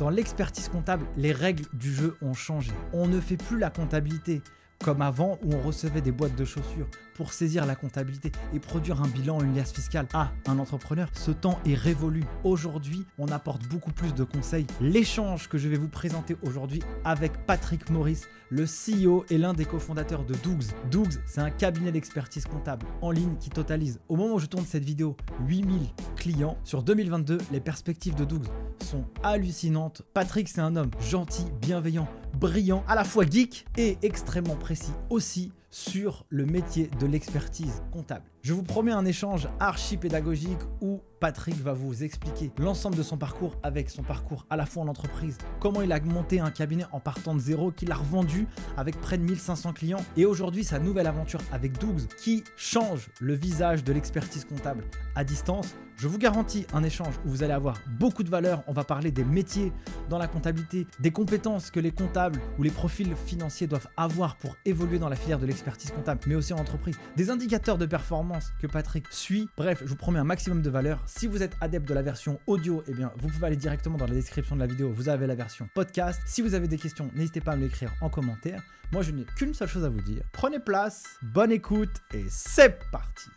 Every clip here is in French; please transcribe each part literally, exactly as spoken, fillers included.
Dans l'expertise comptable, les règles du jeu ont changé. On ne fait plus la comptabilité comme avant où on recevait des boîtes de chaussures pour saisir la comptabilité et produire un bilan, une liasse fiscale à un entrepreneur. Ce temps est révolu. Aujourd'hui, on apporte beaucoup plus de conseils. L'échange que je vais vous présenter aujourd'hui avec Patrick Maurice, le C E O et l'un des cofondateurs de Dougs. Dougs, c'est un cabinet d'expertise comptable en ligne qui totalise, au moment où je tourne cette vidéo, huit mille clients. Sur deux mille vingt-deux, les perspectives de Dougs sont hallucinantes. Patrick, c'est un homme gentil, bienveillant, brillant, à la fois geek et extrêmement précis aussi sur le métier de l'expertise comptable. Je vous promets un échange archi-pédagogique où Patrick va vous expliquer l'ensemble de son parcours, avec son parcours à la fois en entreprise, comment il a monté un cabinet en partant de zéro, qu'il a revendu avec près de mille cinq cents clients, et aujourd'hui sa nouvelle aventure avec Dougs qui change le visage de l'expertise comptable à distance. Je vous garantis un échange où vous allez avoir beaucoup de valeur. On va parler des métiers dans la comptabilité, des compétences que les comptables ou les profils financiers doivent avoir pour évoluer dans la filière de l'expertise comptable, mais aussi en entreprise, des indicateurs de performance que Patrick suit. Bref, je vous promets un maximum de valeur. Si vous êtes adepte de la version audio, eh bien, vous pouvez aller directement dans la description de la vidéo, vous avez la version podcast. Si vous avez des questions, n'hésitez pas à me l'écrire en commentaire. Moi, je n'ai qu'une seule chose à vous dire. Prenez place, bonne écoute et c'est parti.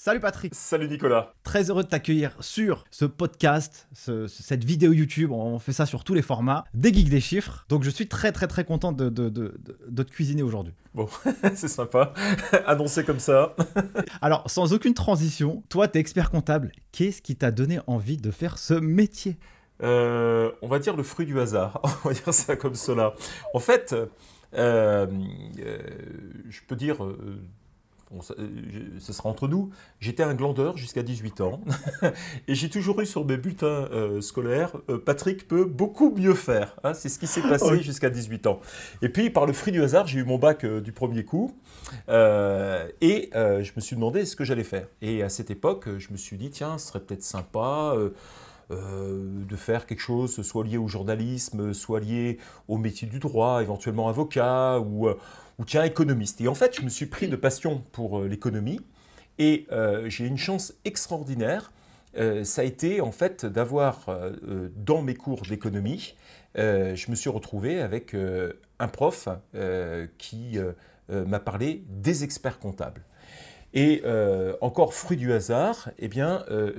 Salut Patrick. Salut Nicolas. Très heureux de t'accueillir sur ce podcast, ce, cette vidéo YouTube. On fait ça sur tous les formats, des geeks des chiffres. Donc je suis très très très content de, de, de, de te cuisiner aujourd'hui. Bon, c'est sympa, annoncé comme ça. Alors sans aucune transition, toi t'es expert comptable. Qu'est-ce qui t'a donné envie de faire ce métier? euh, On va dire le fruit du hasard, on va dire ça comme cela. En fait, euh, euh, je peux dire... Euh, Bon, ça, je, ce sera entre nous, j'étais un glandeur jusqu'à dix-huit ans et j'ai toujours eu sur mes bulletins euh, scolaires euh, Patrick peut beaucoup mieux faire, hein, c'est ce qui s'est passé oui. Jusqu'à dix-huit ans. Et puis par le fruit du hasard, j'ai eu mon bac euh, du premier coup euh, et euh, je me suis demandé ce que j'allais faire. Et à cette époque, je me suis dit tiens, ce serait peut-être sympa euh, Euh, de faire quelque chose soit lié au journalisme, soit lié au métier du droit, éventuellement avocat ou, ou tiens économiste. Et en fait, je me suis pris de passion pour l'économie et euh, j'ai une chance extraordinaire. Euh, ça a été en fait d'avoir euh, dans mes cours d'économie, euh, je me suis retrouvé avec euh, un prof euh, qui euh, m'a parlé des experts comptables. Et euh, encore fruit du hasard, eh bien, euh,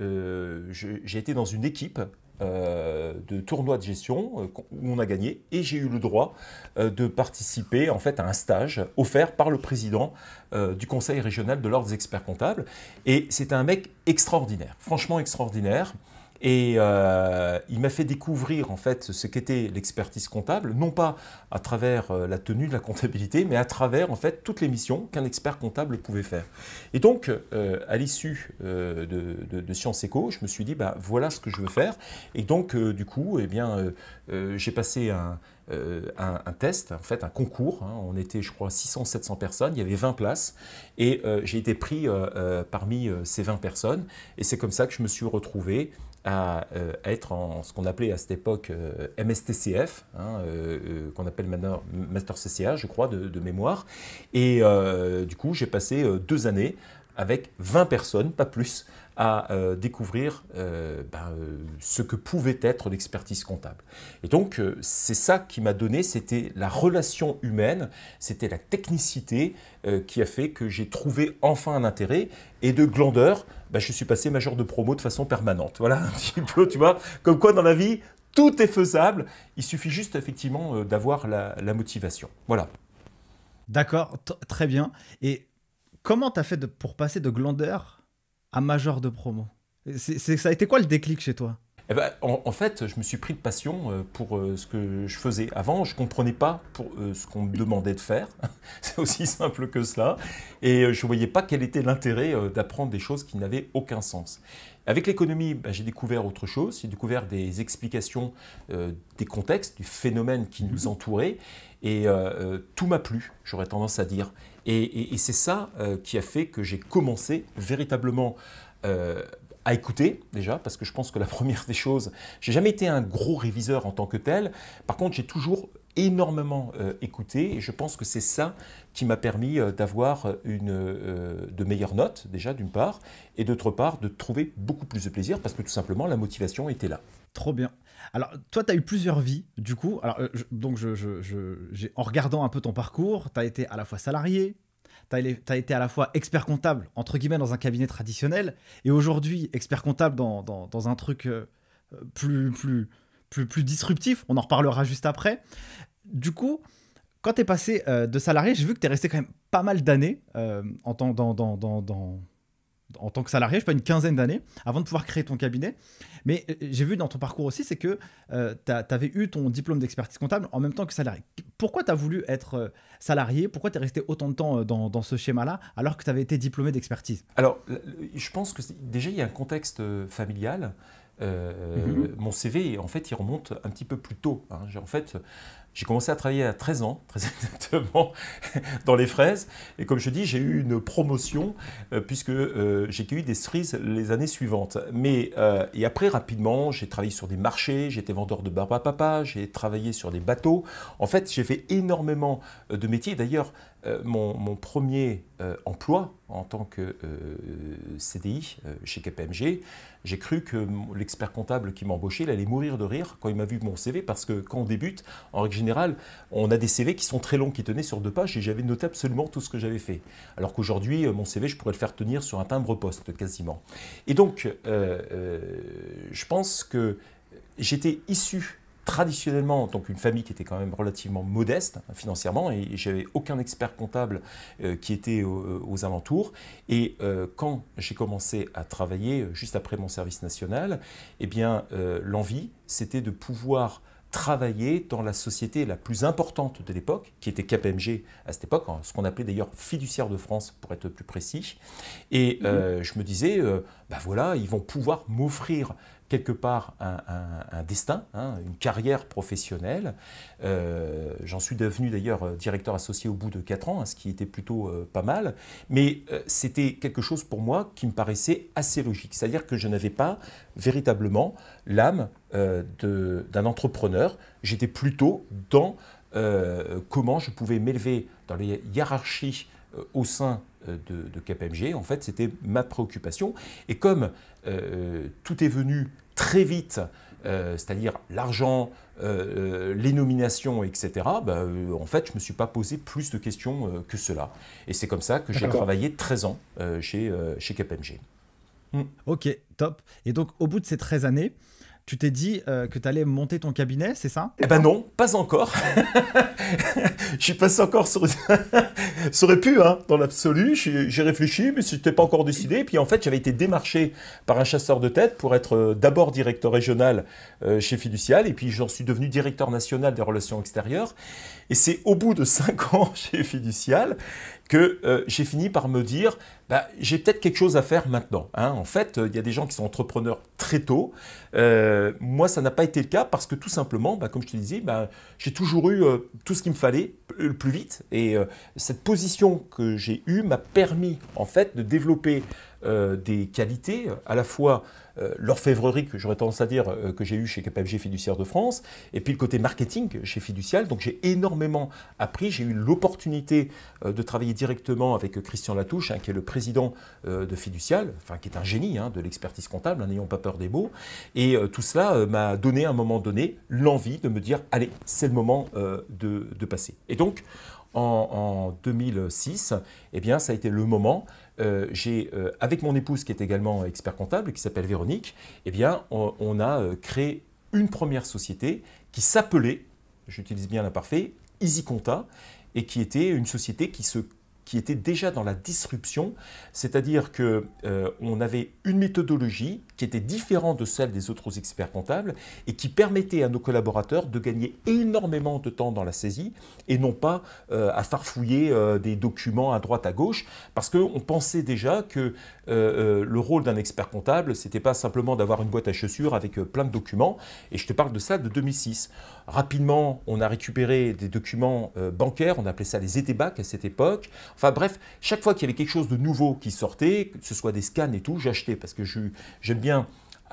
euh, j'ai été dans une équipe euh, de tournoi de gestion euh, où on a gagné et j'ai eu le droit euh, de participer en fait à un stage offert par le président euh, du conseil régional de l'ordre des experts comptables. Et c'était un mec extraordinaire, franchement extraordinaire. Et euh, il m'a fait découvrir en fait ce qu'était l'expertise comptable, non pas à travers la tenue de la comptabilité, mais à travers en fait toutes les missions qu'un expert comptable pouvait faire. Et donc, euh, à l'issue euh, de, de, de Sciences Éco, je me suis dit bah voilà ce que je veux faire. Et donc, euh, du coup, eh bien, euh, euh, j'ai passé un Euh, un, un test, en fait un concours, hein. On était je crois six cents sept cents personnes, il y avait vingt places et euh, j'ai été pris euh, euh, parmi euh, ces vingt personnes et c'est comme ça que je me suis retrouvé à euh, être en ce qu'on appelait à cette époque euh, M S T C F, hein, euh, euh, qu'on appelle maintenant Master C C A je crois de, de mémoire et euh, du coup j'ai passé euh, deux années avec vingt personnes, pas plus, à euh, découvrir euh, ben, euh, ce que pouvait être l'expertise comptable. Et donc, euh, c'est ça qui m'a donné, c'était la relation humaine, c'était la technicité euh, qui a fait que j'ai trouvé enfin un intérêt. Et de glandeur, ben, je suis passé major de promo de façon permanente. Voilà un petit peu, tu vois, comme quoi dans la vie, tout est faisable. Il suffit juste, effectivement, euh, d'avoir la, la motivation. Voilà. D'accord, très bien. Et comment t'as fait de, pour passer de glandeur à major de promo? c'est, c'est, Ça a été quoi le déclic chez toi? eh ben, en, en fait, je me suis pris de passion pour ce que je faisais. Avant, je ne comprenais pas pour ce qu'on me demandait de faire. C'est aussi simple que cela. Et je ne voyais pas quel était l'intérêt d'apprendre des choses qui n'avaient aucun sens. Avec l'économie, bah, j'ai découvert autre chose. J'ai découvert des explications, euh, des contextes, du phénomène qui nous entourait. Et euh, tout m'a plu, j'aurais tendance à dire. Et, et, et c'est ça euh, qui a fait que j'ai commencé véritablement euh, à écouter, déjà, parce que je pense que la première des choses, j'ai jamais été un gros réviseur en tant que tel. Par contre, j'ai toujours énormément euh, écouté, et je pense que c'est ça qui m'a permis euh, d'avoir une euh, de meilleures notes, déjà d'une part, et d'autre part de trouver beaucoup plus de plaisir parce que tout simplement la motivation était là. Trop bien. Alors toi tu as eu plusieurs vies du coup, alors, euh, je, donc je, je, je, en regardant un peu ton parcours, tu as été à la fois salarié, tu as été à la fois expert comptable entre guillemets dans un cabinet traditionnel et aujourd'hui expert comptable dans, dans, dans un truc euh, plus... plus Plus, plus disruptif, on en reparlera juste après. Du coup, quand tu es passé euh, de salarié, j'ai vu que tu es resté quand même pas mal d'années euh, en, tant, dans, dans, dans, dans, en tant que salarié, je sais pas, une quinzaine d'années, avant de pouvoir créer ton cabinet. Mais euh, j'ai vu dans ton parcours aussi, c'est que euh, tu avais eu ton diplôme d'expertise comptable en même temps que salarié. Pourquoi tu as voulu être euh, salarié? Pourquoi tu es resté autant de temps euh, dans, dans ce schéma-là alors que tu avais été diplômé d'expertise? Alors, je pense que déjà, il y a un contexte euh, familial. Euh, mmh. Mon C V, en fait, il remonte un petit peu plus tôt. Hein. En fait, j'ai commencé à travailler à treize ans, très exactement, dans les fraises. Et comme je dis, j'ai eu une promotion euh, puisque euh, j'ai cueilli des cerises les années suivantes. Mais, euh, et après, rapidement, j'ai travaillé sur des marchés, j'étais vendeur de barbe à papa, j'ai travaillé sur des bateaux. En fait, j'ai fait énormément de métiers. D'ailleurs, euh, mon, mon premier euh, emploi en tant que euh, C D I euh, chez K P M G, j'ai cru que l'expert comptable qui m'embauchait, il allait mourir de rire quand il m'a vu mon C V, parce que quand on débute, en règle générale, on a des C V qui sont très longs, qui tenaient sur deux pages, et j'avais noté absolument tout ce que j'avais fait. Alors qu'aujourd'hui, mon C V, je pourrais le faire tenir sur un timbre-poste quasiment. Et donc, euh, euh, je pense que j'étais issu traditionnellement, donc une famille qui était quand même relativement modeste financièrement, et j'avais aucun expert comptable euh, qui était aux, aux alentours. Et euh, quand j'ai commencé à travailler juste après mon service national, eh bien euh, l'envie, c'était de pouvoir travailler dans la société la plus importante de l'époque, qui était K P M G à cette époque, ce qu'on appelait d'ailleurs Fiduciaire de France pour être plus précis. Et euh, mmh. je me disais, euh, ben voilà, ils vont pouvoir m'offrir quelque part un, un, un destin, hein, une carrière professionnelle. Euh, J'en suis devenu d'ailleurs directeur associé au bout de quatre ans, hein, ce qui était plutôt euh, pas mal. Mais euh, c'était quelque chose pour moi qui me paraissait assez logique. C'est-à-dire que je n'avais pas véritablement l'âme euh, d'un entrepreneur. J'étais plutôt dans euh, comment je pouvais m'élever dans les hiérarchies euh, au sein de, de K P M G. En fait, c'était ma préoccupation. Et comme euh, tout est venu très vite, euh, c'est-à-dire l'argent, euh, les nominations, et cetera, bah, euh, en fait, je ne me suis pas posé plus de questions euh, que cela. Et c'est comme ça que j'ai travaillé treize ans euh, chez, euh, chez K P M G. Hmm. Ok, top. Et donc, au bout de ces treize années, tu t'es dit euh, que tu allais monter ton cabinet, c'est ça? Eh ben non, pas encore. Je suis passé encore sur... Ça aurait pu, hein, dans l'absolu. J'ai réfléchi, mais je n'étais pas encore décidé. Et puis en fait, j'avais été démarché par un chasseur de tête pour être d'abord directeur régional euh, chez Fiducial. Et puis j'en suis devenu directeur national des relations extérieures. Et c'est au bout de cinq ans chez Fiducial que euh, j'ai fini par me dire bah, « j'ai peut-être quelque chose à faire maintenant hein. ». En fait, il euh, y a des gens qui sont entrepreneurs très tôt. Euh, moi, ça n'a pas été le cas parce que tout simplement, bah, comme je te disais, bah, j'ai toujours eu euh, tout ce qu'il me fallait le plus vite. Et euh, cette position que j'ai eue m'a permis en fait de développer euh, des qualités, à la fois euh, l'orfèvrerie que j'aurais tendance à dire euh, que j'ai eue chez K P M G Fiduciaire de France, et puis le côté marketing chez Fiducial. Donc j'ai énormément appris, j'ai eu l'opportunité euh, de travailler directement avec Christian Latouche, hein, qui est le président euh, de Fiducial, enfin qui est un génie hein, de l'expertise comptable, n'ayons hein, pas peur des mots. Et euh, tout cela euh, m'a donné à un moment donné l'envie de me dire « allez, c'est le moment euh, de, de passer ». Et donc, en, en deux mille six, eh bien, ça a été le moment. Euh, j'ai, euh, avec mon épouse qui est également expert comptable, qui s'appelle Véronique, eh bien, on, on a euh, créé une première société qui s'appelait, j'utilise bien l'imparfait, Easy Compta, et qui était une société qui, se, qui était déjà dans la disruption, c'est-à-dire qu'on euh, avait une méthodologie qui était différente de celle des autres experts comptables et qui permettait à nos collaborateurs de gagner énormément de temps dans la saisie et non pas euh, à farfouiller euh, des documents à droite à gauche, parce qu'on pensait déjà que euh, le rôle d'un expert comptable, c'était pas simplement d'avoir une boîte à chaussures avec euh, plein de documents, et je te parle de ça de deux mille six. Rapidement, on a récupéré des documents euh, bancaires, on appelait ça les étébacs à cette époque. Enfin bref, chaque fois qu'il y avait quelque chose de nouveau qui sortait, que ce soit des scans et tout, j'achetais parce que j'aime bien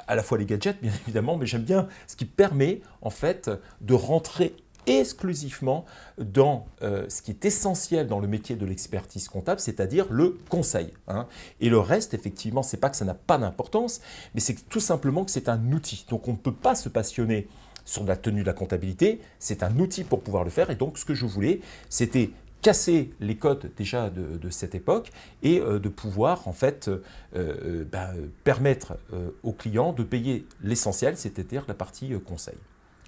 à la fois les gadgets, bien évidemment, mais j'aime bien ce qui permet en fait de rentrer exclusivement dans euh, ce qui est essentiel dans le métier de l'expertise comptable, c'est-à-dire le conseil. Hein. Et le reste, effectivement, ce n'est pas que ça n'a pas d'importance, mais c'est tout simplement que c'est un outil. Donc, on ne peut pas se passionner sur la tenue de la comptabilité, c'est un outil pour pouvoir le faire. Et donc, ce que je voulais, c'était casser les codes déjà de, de cette époque et euh, de pouvoir en fait euh, euh, bah, permettre euh, aux clients de payer l'essentiel, c'est-à-dire la partie euh, conseil.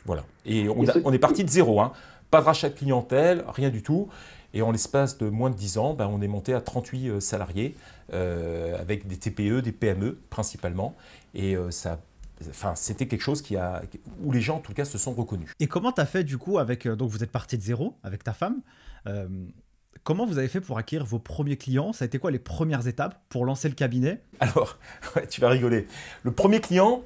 Voilà. Et on, a, on est parti de zéro, hein. Pas de rachat de clientèle, rien du tout. Et en l'espace de moins de dix ans, bah, on est monté à trente-huit salariés euh, avec des T P E, des P M E principalement. Et euh, ça, enfin, c'était quelque chose qui a, où les gens en tout cas se sont reconnus. Et comment tu as fait du coup avec, donc vous êtes parti de zéro avec ta femme. Euh, comment vous avez fait pour acquérir vos premiers clients? Ça a été quoi les premières étapes pour lancer le cabinet? Alors, ouais, tu vas rigoler. Le premier client,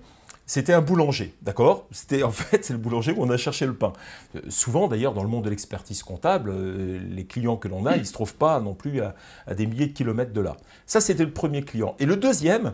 c'était un boulanger, d'accord? C'était en fait c'est le boulanger où on a cherché le pain. Euh, souvent d'ailleurs dans le monde de l'expertise comptable, euh, les clients que l'on a, mmh. ils ne se trouvent pas non plus à, à des milliers de kilomètres de là. Ça, c'était le premier client. Et le deuxième,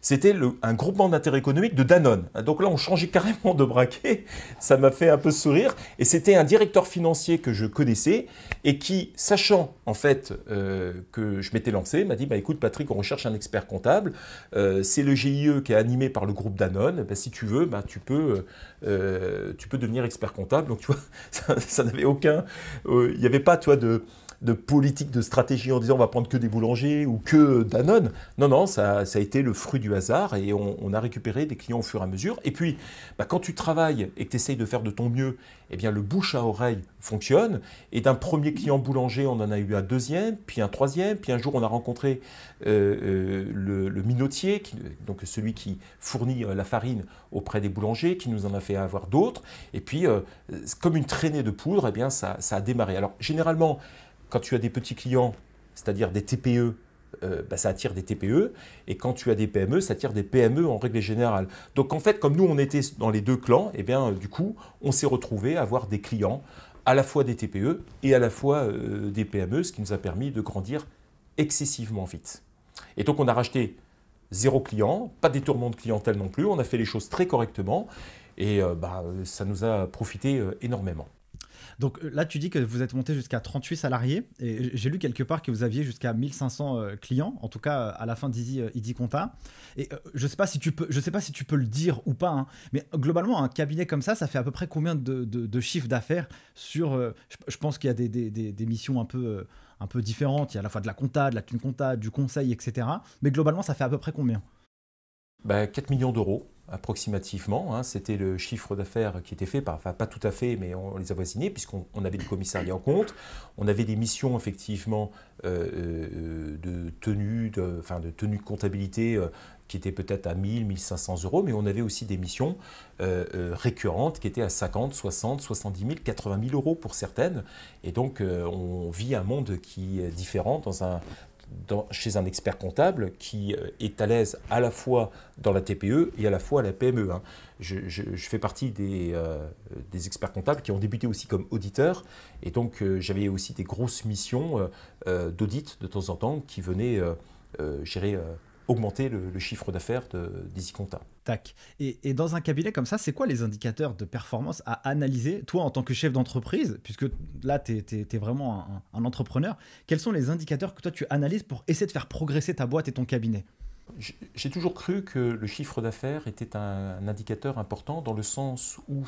c'était un groupement d'intérêt économique de Danone. Donc là, on changeait carrément de braquet. Ça m'a fait un peu sourire. Et c'était un directeur financier que je connaissais et qui, sachant en fait euh, que je m'étais lancé, m'a dit bah, « Écoute Patrick, on recherche un expert comptable. Euh, c'est le G I E qui est animé par le groupe Danone. Bah, si tu veux, bah, tu, peux, euh, tu peux devenir expert comptable. » Donc tu vois, ça, ça n'avait aucun... Euh, il n'y avait pas, toi, de... de politique, de stratégie en disant on va prendre que des boulangers ou que Danone. Non, non, ça, ça a été le fruit du hasard et on, on a récupéré des clients au fur et à mesure. Et puis, bah, quand tu travailles et que tu essayes de faire de ton mieux, eh bien, le bouche à oreille fonctionne. Et d'un premier client boulanger, on en a eu un deuxième, puis un troisième. Puis un jour, on a rencontré euh, euh, le, le minotier, qui, donc celui qui fournit la farine auprès des boulangers, qui nous en a fait avoir d'autres. Et puis, euh, comme une traînée de poudre, eh bien, ça, ça a démarré. Alors, généralement, quand tu as des petits clients, c'est-à-dire des T P E, euh, bah, ça attire des T P E. Et quand tu as des P M E, ça attire des P M E en règle générale. Donc en fait, comme nous, on était dans les deux clans, eh bien, euh, du coup, on s'est retrouvé à avoir des clients, à la fois des T P E et à la fois euh, des P M E, ce qui nous a permis de grandir excessivement vite. Et donc, on a racheté zéro client, pas des détournement de clientèle non plus. On a fait les choses très correctement et euh, bah, ça nous a profité euh, énormément. Donc là, tu dis que vous êtes monté jusqu'à trente-huit salariés et j'ai lu quelque part que vous aviez jusqu'à mille cinq cents clients, en tout cas à la fin d'Easy Easy Compta. Et je ne sais pas si tu peux, je sais pas si tu peux le dire ou pas, hein, mais globalement, un cabinet comme ça, ça fait à peu près combien de, de, de chiffres d'affaires sur… Euh, je, je pense qu'il y a des, des, des, des missions un peu, euh, un peu différentes. Il y a à la fois de la compta, de la thune compta, du conseil, et cetera. Mais globalement, ça fait à peu près combien? Bah, quatre millions d'euros. Approximativement, hein, c'était le chiffre d'affaires qui était fait, par, enfin pas tout à fait, mais on les avoisinait puisqu'on on avait des commissariats en compte, on avait des missions effectivement euh, de tenue, de, enfin, de tenue de comptabilité euh, qui étaient peut-être à mille, mille cinq cents euros, mais on avait aussi des missions euh, euh, récurrentes qui étaient à cinquante, soixante, soixante-dix mille, quatre-vingt mille euros pour certaines. Et donc euh, on vit un monde qui est différent dans un... Dans, chez un expert comptable qui est à l'aise à la fois dans la T P E et à la fois à la P M E. Hein. Je, je, je fais partie des, euh, des experts comptables qui ont débuté aussi comme auditeurs et donc euh, j'avais aussi des grosses missions euh, d'audit de temps en temps qui venaient euh, euh, gérer, euh, augmenter le, le chiffre d'affaires d'Easy Compta. Tac. Et, et dans un cabinet comme ça, c'est quoi les indicateurs de performance à analyser? Toi, en tant que chef d'entreprise, puisque là, tu es vraiment un, un entrepreneur, quels sont les indicateurs que toi, tu analyses pour essayer de faire progresser ta boîte et ton cabinet? J'ai toujours cru que le chiffre d'affaires était un, un indicateur important dans le sens où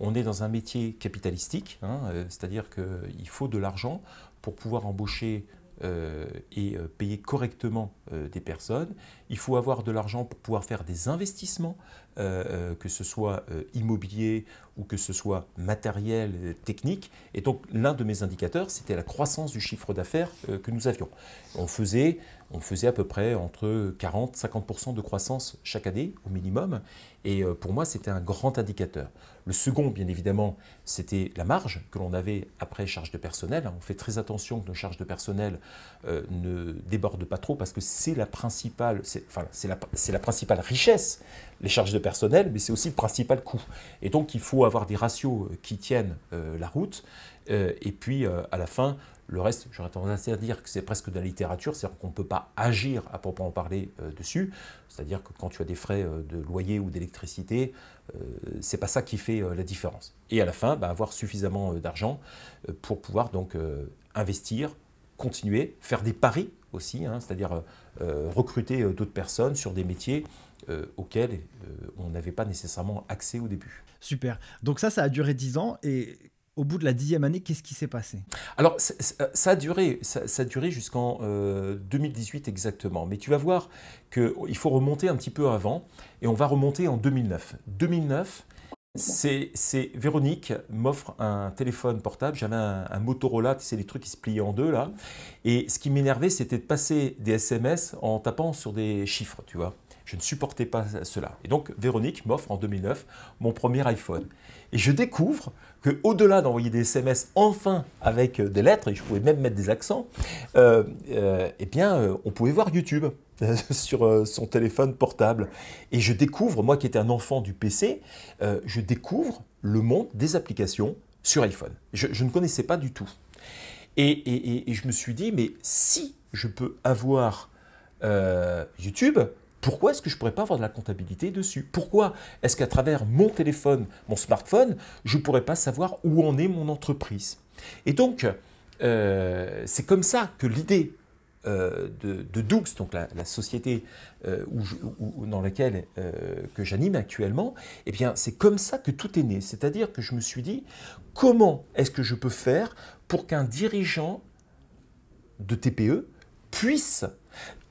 on est dans un métier capitalistique, hein, euh, c'est-à-dire qu'il faut de l'argent pour pouvoir embaucher Euh, et euh, payer correctement euh, des personnes. Il faut avoir de l'argent pour pouvoir faire des investissements, euh, euh, que ce soit euh, immobilier ou que ce soit matériel, euh, technique. Et donc, l'un de mes indicateurs, c'était la croissance du chiffre d'affaires euh, que nous avions. On faisait, on faisait à peu près entre quarante et cinquante pour cent de croissance chaque année, au minimum. Et euh, pour moi, c'était un grand indicateur. Le second, bien évidemment, c'était la marge que l'on avait après charge de personnel. On fait très attention que nos charges de personnel euh, ne débordent pas trop parce que c'est la principale, c'est, enfin, c'est la, c'est la principale richesse, les charges de personnel, mais c'est aussi le principal coût. Et donc, il faut avoir des ratios qui tiennent euh, la route. Euh, et puis, euh, à la fin, Le reste, j'aurais tendance à dire que c'est presque de la littérature, c'est-à-dire qu'on ne peut pas agir à proprement parler euh, dessus. C'est-à-dire que quand tu as des frais euh, de loyer ou d'électricité, euh, c'est pas ça qui fait euh, la différence. Et à la fin, bah, avoir suffisamment euh, d'argent euh, pour pouvoir donc euh, investir, continuer, faire des paris aussi, hein, c'est-à-dire euh, recruter euh, d'autres personnes sur des métiers euh, auxquels euh, on n'avait pas nécessairement accès au début. Super. Donc ça, ça a duré dix ans et... Au bout de la dixième année, qu'est-ce qui s'est passé? Alors, ça, ça a duré, ça, ça a duré jusqu'en euh, deux mille dix-huit exactement. Mais tu vas voir qu'il faut remonter un petit peu avant et on va remonter en deux mille neuf. deux mille neuf, c'est Véronique m'offre un téléphone portable. J'avais un, un Motorola, tu sais, les trucs qui se pliaient en deux là. Et ce qui m'énervait, c'était de passer des S M S en tapant sur des chiffres, tu vois. Je ne supportais pas cela. Et donc, Véronique m'offre en deux mille neuf mon premier iPhone. Et je découvre qu'au-delà d'envoyer des S M S enfin avec des lettres, et je pouvais même mettre des accents, euh, euh, eh bien, euh, on pouvait voir YouTube sur euh, son téléphone portable. Et je découvre, moi qui étais un enfant du P C, euh, je découvre le monde des applications sur iPhone. Je, je ne connaissais pas du tout. Et, et, et, et je me suis dit, mais si je peux avoir euh, YouTube, pourquoi est-ce que je ne pourrais pas avoir de la comptabilité dessus? Pourquoi est-ce qu'à travers mon téléphone, mon smartphone, je ne pourrais pas savoir où en est mon entreprise? Et donc, euh, c'est comme ça que l'idée euh, de, de Dougs, donc la, la société euh, où je, où, dans laquelle euh, que j'anime actuellement, eh bien, c'est comme ça que tout est né. C'est-à-dire que je me suis dit, comment est-ce que je peux faire pour qu'un dirigeant de T P E puisse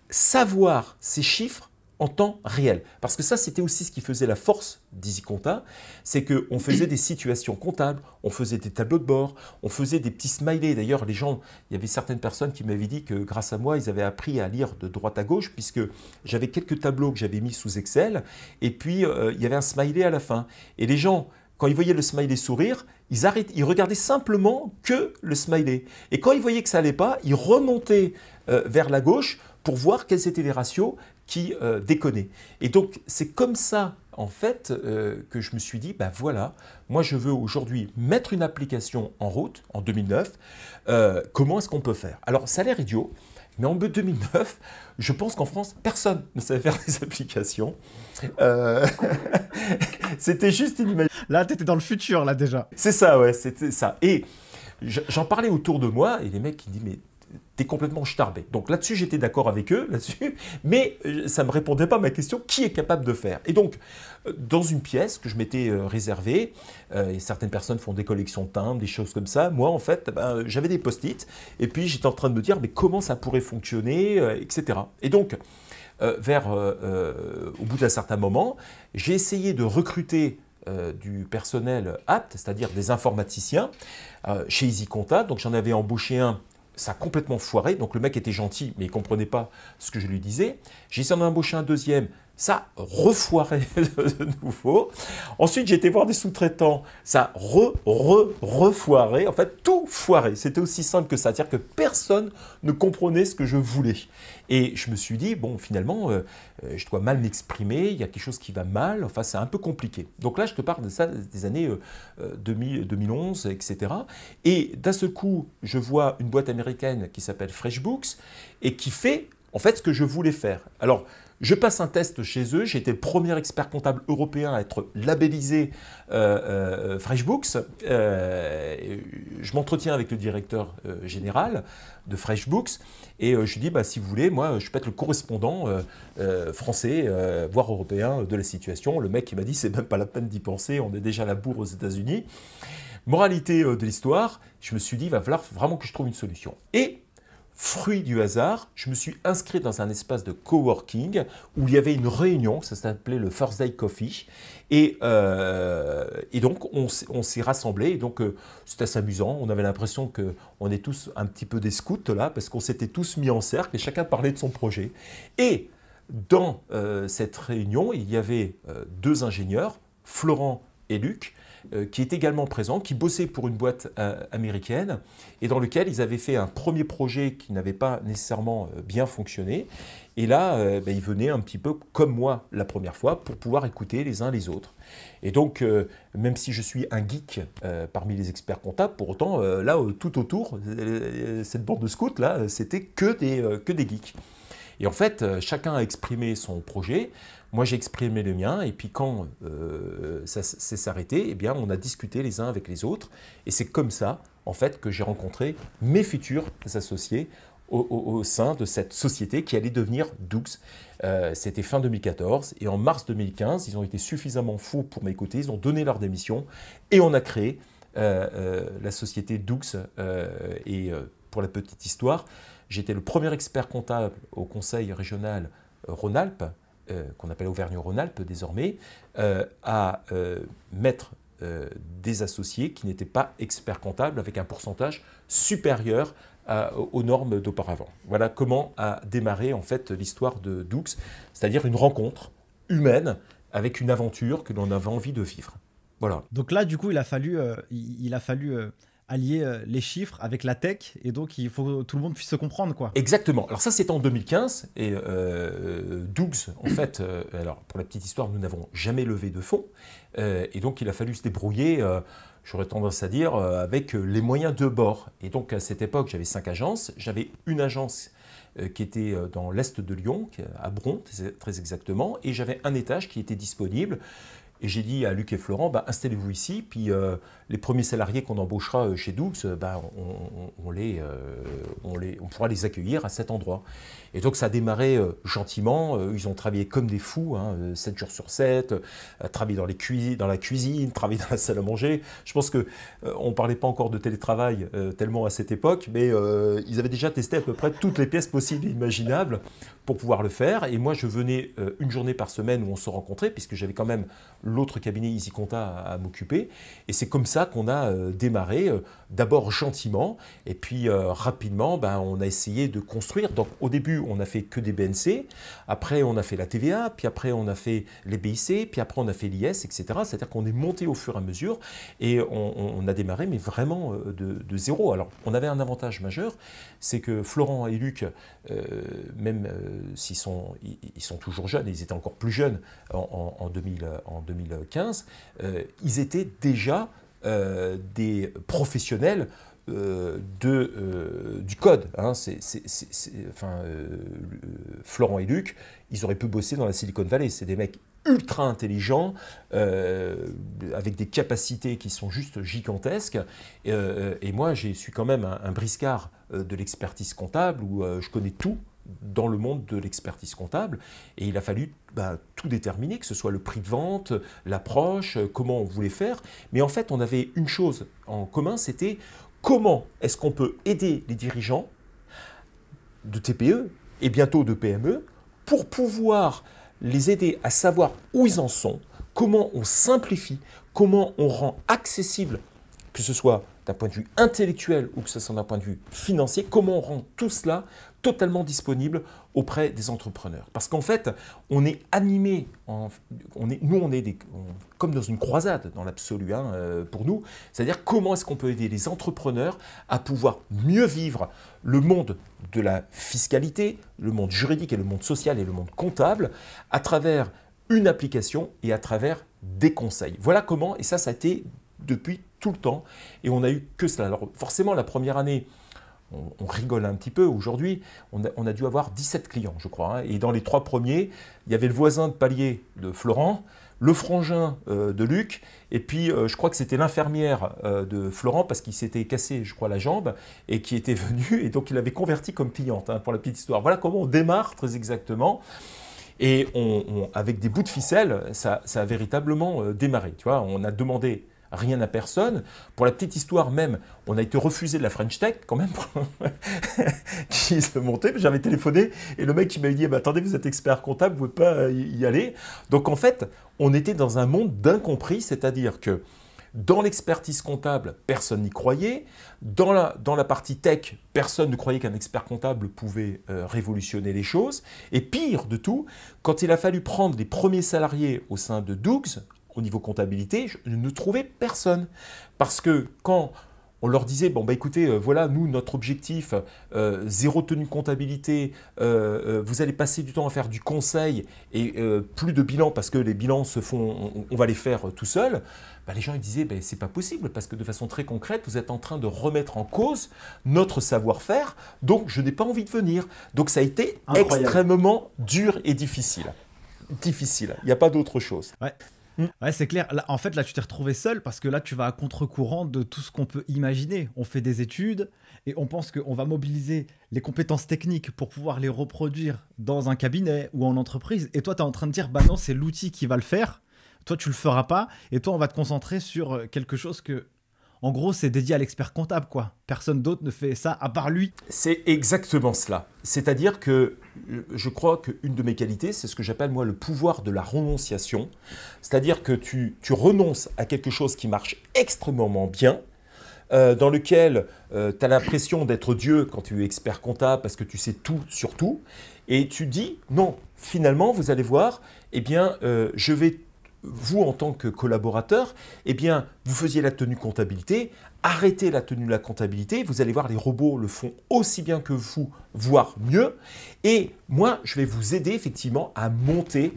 savoir ces chiffres en temps réel. Parce que ça, c'était aussi ce qui faisait la force d'Easy Compta, c'est qu'on faisait des situations comptables, on faisait des tableaux de bord, on faisait des petits smileys. D'ailleurs, les gens, il y avait certaines personnes qui m'avaient dit que grâce à moi, ils avaient appris à lire de droite à gauche, puisque j'avais quelques tableaux que j'avais mis sous Excel, et puis euh, il y avait un smiley à la fin. Et les gens, quand ils voyaient le smiley sourire, ils, arrêtaient, ils regardaient simplement que le smiley. Et quand ils voyaient que ça n'allait pas, ils remontaient euh, vers la gauche pour voir quels étaient les ratios qui euh, déconnaient. Et donc, c'est comme ça, en fait, euh, que je me suis dit, ben voilà, moi, je veux aujourd'hui mettre une application en route, en deux mille neuf, euh, comment est-ce qu'on peut faire? Alors, ça a l'air idiot, mais en deux mille neuf, je pense qu'en France, personne ne savait faire des applications. Euh... C'était juste une image. Là, tu étais dans le futur, là, déjà. C'est ça, ouais, c'était ça. Et j'en parlais autour de moi, et les mecs qui me disaient, mais... t'es complètement starbé. Donc là-dessus, j'étais d'accord avec eux, là-dessus, mais ça ne me répondait pas à ma question, qui est capable de faire? Et donc, dans une pièce que je m'étais réservée, euh, et certaines personnes font des collections de timbres, des choses comme ça, moi, en fait, ben, j'avais des post-it, et puis j'étais en train de me dire, mais comment ça pourrait fonctionner, euh, et cetera. Et donc, euh, vers, euh, euh, au bout d'un certain moment, j'ai essayé de recruter Euh, du personnel apte, c'est-à-dire des informaticiens, euh, chez Easy Compta. Donc, j'en avais embauché un. Ça a complètement foiré, donc le mec était gentil, mais il ne comprenait pas ce que je lui disais. J'ai essayé d'en embaucher un deuxième, ça refoirait de nouveau. Ensuite, j'ai été voir des sous-traitants, ça re, re, refoirait. En fait, tout foiré. C'était aussi simple que ça, c'est-à-dire que personne ne comprenait ce que je voulais. Et je me suis dit, bon, finalement, euh, euh, je dois mal m'exprimer, il y a quelque chose qui va mal, enfin, c'est un peu compliqué. Donc là, je te parle de ça des années euh, deux mille, deux mille onze, et cetera. Et d'un seul coup, je vois une boîte américaine qui s'appelle Freshbooks et qui fait, en fait, ce que je voulais faire. Alors, je passe un test chez eux, j'ai été le premier expert comptable européen à être labellisé euh, euh, Freshbooks. Euh, je m'entretiens avec le directeur euh, général de Freshbooks et euh, je lui dis, bah, si vous voulez, moi, je peux être le correspondant euh, euh, français, euh, voire européen de la situation. Le mec, il m'a dit, c'est même pas la peine d'y penser, on est déjà à la bourre aux États-Unis. Moralité euh, de l'histoire, je me suis dit, il va falloir vraiment que je trouve une solution. Et fruit du hasard, je me suis inscrit dans un espace de coworking où il y avait une réunion, ça s'appelait le First Day Coffee, et, euh, et donc on, on s'est rassemblés, et donc euh, c'était assez amusant, on avait l'impression qu'on est tous un petit peu des scouts là, parce qu'on s'était tous mis en cercle et chacun parlait de son projet. Et dans euh, cette réunion, il y avait euh, deux ingénieurs, Florent et Luc, euh, qui étaient également présents, qui bossaient pour une boîte euh, américaine et dans lequel ils avaient fait un premier projet qui n'avait pas nécessairement euh, bien fonctionné. Et là, euh, bah, ils venaient un petit peu comme moi la première fois pour pouvoir écouter les uns les autres. Et donc, euh, même si je suis un geek euh, parmi les experts comptables, pour autant, euh, là, euh, tout autour, euh, cette bande de scouts, là, c'était que des, euh, que des geeks. Et en fait, euh, chacun a exprimé son projet. Moi, j'ai exprimé le mien. Et puis, quand euh, ça s'est arrêté, eh bien, on a discuté les uns avec les autres. Et c'est comme ça, en fait, que j'ai rencontré mes futurs associés Au, au, au sein de cette société qui allait devenir Dougs. Euh, C'était fin deux mille quatorze et en mars deux mille quinze, ils ont été suffisamment fous pour m'écouter, ils ont donné leur démission et on a créé euh, euh, la société Dougs. Euh, et euh, pour la petite histoire, j'étais le premier expert comptable au conseil régional Rhône-Alpes, euh, qu'on appelle Auvergne-Rhône-Alpes désormais, euh, à euh, mettre euh, des associés qui n'étaient pas experts comptables avec un pourcentage supérieur À, aux normes d'auparavant. Voilà comment a démarré en fait l'histoire de Dougs, c'est-à-dire une rencontre humaine avec une aventure que l'on avait envie de vivre. Voilà. Donc là, du coup, il a fallu, euh, il, il a fallu euh, allier euh, les chiffres avec la tech, et donc il faut que tout le monde puisse se comprendre, quoi. Exactement. Alors ça, c'était en deux mille quinze, et euh, Dougs, en fait, euh, alors pour la petite histoire, nous n'avons jamais levé de fonds, euh, et donc il a fallu se débrouiller. Euh, J'aurais tendance à dire, euh, avec les moyens de bord. Et donc, à cette époque, j'avais cinq agences. J'avais une agence euh, qui était dans l'est de Lyon, à Bron, très exactement. Et j'avais un étage qui était disponible. Et j'ai dit à Luc et Florent, bah, installez-vous ici. Puis, euh, les premiers salariés qu'on embauchera chez Dougs, bah, on, on, on, les, euh, on, les, on pourra les accueillir à cet endroit. Et donc, ça a démarré euh, gentiment. Ils ont travaillé comme des fous, hein, sept jours sur sept, euh, travaillé dans, les cu dans la cuisine, travaillé dans la salle à manger. Je pense qu'on euh, ne parlait pas encore de télétravail euh, tellement à cette époque, mais euh, ils avaient déjà testé à peu près toutes les pièces possibles et imaginables pour pouvoir le faire. Et moi, je venais euh, une journée par semaine où on se rencontrait, puisque j'avais quand même l'autre cabinet Easy Compta à, à m'occuper. Et c'est comme ça qu'on a euh, démarré, euh, d'abord gentiment, et puis euh, rapidement, ben, on a essayé de construire. Donc, au début, on n'a fait que des B N C, après on a fait la T V A, puis après on a fait les B I C, puis après on a fait l'I S, et cetera. C'est-à-dire qu'on est monté au fur et à mesure et on, on a démarré mais vraiment de, de zéro. Alors on avait un avantage majeur, c'est que Florent et Luc, euh, même euh, s'ils sont, ils, ils sont toujours jeunes, ils étaient encore plus jeunes en, en, en, deux mille, en deux mille quinze, euh, ils étaient déjà euh, des professionnels Euh, de, euh, du code. Hein. C'est, c'est, c'est, c'est, enfin, euh, Florent et Luc, ils auraient pu bosser dans la Silicon Valley. C'est des mecs ultra intelligents, euh, avec des capacités qui sont juste gigantesques. Euh, et moi, je suis quand même un, un briscard de l'expertise comptable où euh, je connais tout dans le monde de l'expertise comptable. Et il a fallu bah, tout déterminer, que ce soit le prix de vente, l'approche, comment on voulait faire. Mais en fait, on avait une chose en commun, c'était comment est-ce qu'on peut aider les dirigeants de T P E et bientôt de P M E pour pouvoir les aider à savoir où ils en sont, comment on simplifie, comment on rend accessible, que ce soit d'un point de vue intellectuel ou que ce soit d'un point de vue financier, comment on rend tout cela totalement disponible auprès des entrepreneurs. Parce qu'en fait, on est animé, en, on est, nous on est des, on, comme dans une croisade dans l'absolu hein, euh, pour nous, c'est-à-dire comment est-ce qu'on peut aider les entrepreneurs à pouvoir mieux vivre le monde de la fiscalité, le monde juridique et le monde social et le monde comptable à travers une application et à travers des conseils. Voilà comment, et ça, ça a été depuis tout le temps, et on n'a eu que cela. Alors forcément, la première année, on rigole un petit peu. Aujourd'hui, on a, on a dû avoir dix-sept clients, je crois. Hein. Et dans les trois premiers, il y avait le voisin de palier de Florent, le frangin euh, de Luc, et puis euh, je crois que c'était l'infirmière euh, de Florent parce qu'il s'était cassé, je crois, la jambe et qui était venu. Et donc, il avait converti comme cliente hein, pour la petite histoire. Voilà comment on démarre très exactement. Et on, on, avec des bouts de ficelle, ça, ça a véritablement euh, démarré. Tu vois, on a demandé rien à personne. Pour la petite histoire même, on a été refusé de la French Tech quand même qui se montait. J'avais téléphoné et le mec m'avait dit eh ben, « Attendez, vous êtes expert comptable, vous ne pouvez pas y aller. » Donc en fait, on était dans un monde d'incompris, c'est-à-dire que dans l'expertise comptable, personne n'y croyait. Dans la, dans la partie tech, personne ne croyait qu'un expert comptable pouvait euh, révolutionner les choses. Et pire de tout, quand il a fallu prendre les premiers salariés au sein de Dougs, au niveau comptabilité, je ne trouvais personne. Parce que quand on leur disait, bon, bah écoutez, euh, voilà, nous, notre objectif, euh, zéro tenue comptabilité, euh, euh, vous allez passer du temps à faire du conseil et euh, plus de bilan parce que les bilans se font, on, on va les faire euh, tout seul, bah, les gens ils disaient, bah, c'est pas possible parce que de façon très concrète, vous êtes en train de remettre en cause notre savoir-faire, donc je n'ai pas envie de venir. Donc ça a été incroyable. Extrêmement dur et difficile. Difficile, il n'y a pas d'autre chose. Ouais. Mmh. Ouais, c'est clair. Là, en fait, là, tu t'es retrouvé seul parce que là, tu vas à contre-courant de tout ce qu'on peut imaginer. On fait des études et on pense qu'on va mobiliser les compétences techniques pour pouvoir les reproduire dans un cabinet ou en entreprise. Et toi, tu es en train de dire, bah non, c'est l'outil qui va le faire. Toi, tu le feras pas. Et toi, on va te concentrer sur quelque chose que, en gros, c'est dédié à l'expert comptable, quoi. Personne d'autre ne fait ça à part lui. C'est exactement cela. C'est-à-dire que je crois qu'une de mes qualités, c'est ce que j'appelle moi le pouvoir de la renonciation. C'est-à-dire que tu, tu renonces à quelque chose qui marche extrêmement bien, euh, dans lequel euh, tu as l'impression d'être Dieu quand tu es expert comptable parce que tu sais tout sur tout. Et tu dis, non, finalement, vous allez voir, eh bien, euh, je vais... vous, en tant que collaborateur, eh bien, vous faisiez la tenue comptabilité, arrêtez la tenue de la comptabilité, vous allez voir, les robots le font aussi bien que vous, voire mieux. Et moi, je vais vous aider effectivement à monter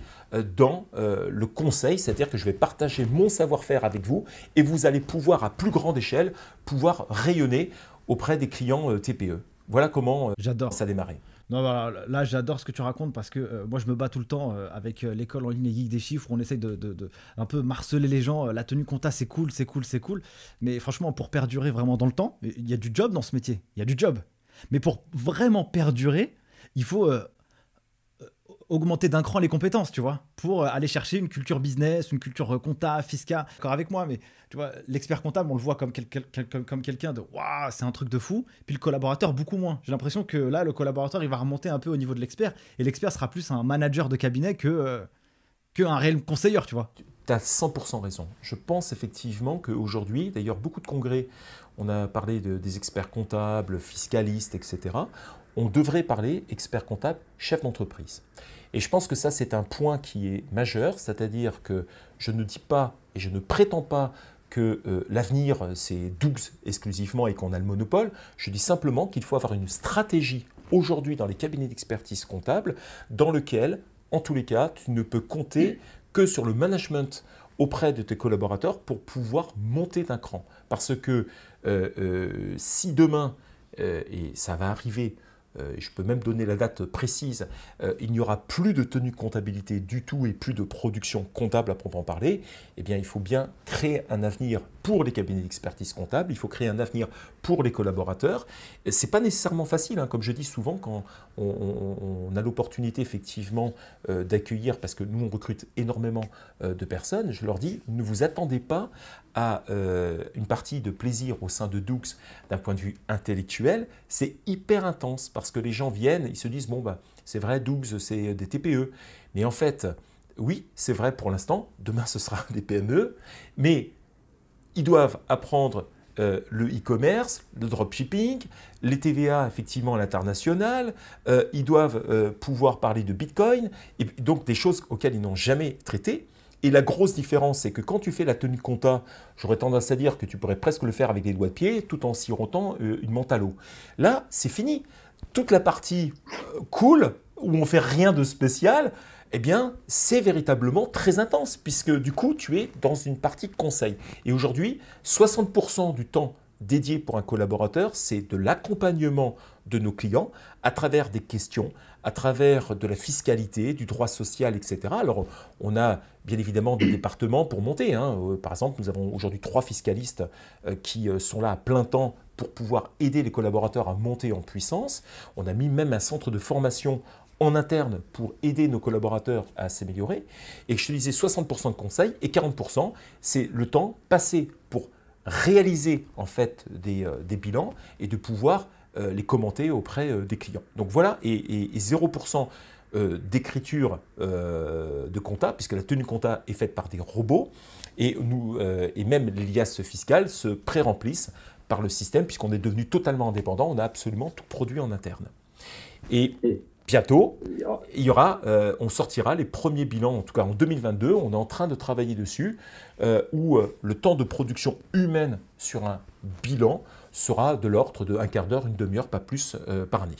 dans euh, le conseil, c'est-à-dire que je vais partager mon savoir-faire avec vous et vous allez pouvoir, à plus grande échelle, pouvoir rayonner auprès des clients euh, T P E. Voilà comment euh, j'adore. Ça a démarré. Non, bah, là, j'adore ce que tu racontes parce que euh, moi, je me bats tout le temps euh, avec euh, l'école en ligne Les Geeks des Chiffres. On essaye de, de, de un peu marceler les gens. Euh, la tenue compta, c'est cool, c'est cool, c'est cool. Mais franchement, pour perdurer vraiment dans le temps, il y a du job dans ce métier. Il y a du job. Mais pour vraiment perdurer, il faut euh, augmenter d'un cran les compétences, tu vois, pour euh, aller chercher une culture business, une culture compta, fisca. D'accord avec moi, mais tu vois, l'expert comptable, on le voit comme, quel, quel, comme, comme quelqu'un de waouh, c'est un truc de fou. Puis le collaborateur, beaucoup moins. J'ai l'impression que là, le collaborateur, il va remonter un peu au niveau de l'expert et l'expert sera plus un manager de cabinet que, euh, que un réel conseiller, tu vois. Tu as cent pour cent raison. Je pense effectivement qu'aujourd'hui, d'ailleurs, beaucoup de congrès, on a parlé de, des experts comptables, fiscalistes, et cetera. On devrait parler expert comptable, chef d'entreprise. Et je pense que ça, c'est un point qui est majeur, c'est-à-dire que je ne dis pas et je ne prétends pas que euh, l'avenir, c'est Dougs exclusivement et qu'on a le monopole. Je dis simplement qu'il faut avoir une stratégie aujourd'hui dans les cabinets d'expertise comptable dans lequel, en tous les cas, tu ne peux compter que sur le management auprès de tes collaborateurs pour pouvoir monter d'un cran. Parce que euh, euh, si demain, euh, et ça va arriver, je peux même donner la date précise, il n'y aura plus de tenue comptabilité du tout et plus de production comptable à proprement parler, eh bien, il faut bien créer un avenir pour les cabinets d'expertise comptable, il faut créer un avenir pour les collaborateurs. Ce n'est pas nécessairement facile, hein, comme je dis souvent, quand on, on, on a l'opportunité effectivement euh, d'accueillir, parce que nous, on recrute énormément euh, de personnes, je leur dis, ne vous attendez pas à euh, une partie de plaisir au sein de Dougs d'un point de vue intellectuel, c'est hyper intense parce que les gens viennent, ils se disent, bon, bah, c'est vrai, Dougs, c'est des T P E. Mais en fait, oui, c'est vrai pour l'instant, demain, ce sera des P M E, mais ils doivent apprendre euh, le e-commerce, le dropshipping, les T V A, effectivement, à l'international, euh, ils doivent euh, pouvoir parler de Bitcoin, et donc des choses auxquelles ils n'ont jamais traité. Et la grosse différence, c'est que quand tu fais la tenue compta, j'aurais tendance à dire que tu pourrais presque le faire avec les doigts de pied tout en sirotant une menthe à l'eau. Là, c'est fini. Toute la partie cool, où on fait rien de spécial, eh bien, c'est véritablement très intense puisque du coup, tu es dans une partie de conseil. Et aujourd'hui, soixante pour cent du temps dédié pour un collaborateur, c'est de l'accompagnement de nos clients à travers des questions, à travers de la fiscalité, du droit social, et cetera. Alors, on a bien évidemment des départements pour monter, hein. Par exemple, nous avons aujourd'hui trois fiscalistes qui sont là à plein temps pour pouvoir aider les collaborateurs à monter en puissance. On a mis même un centre de formation en interne pour aider nos collaborateurs à s'améliorer. Et je te disais soixante pour cent de conseils et quarante pour cent, c'est le temps passé pour réaliser en fait des, euh, des bilans et de pouvoir euh, les commenter auprès euh, des clients. Donc voilà, et, et, et zéro pour cent euh, d'écriture euh, de compta, puisque la tenue compta est faite par des robots, et, nous, euh, et même les liasses fiscales se pré-remplissent par le système, puisqu'on est devenu totalement indépendant, on a absolument tout produit en interne. Et bientôt, il y aura, euh, on sortira les premiers bilans, en tout cas en deux mille vingt-deux, on est en train de travailler dessus, euh, où euh, le temps de production humaine sur un bilan sera de l'ordre de un quart d'heure, une demi-heure, pas plus euh, par année.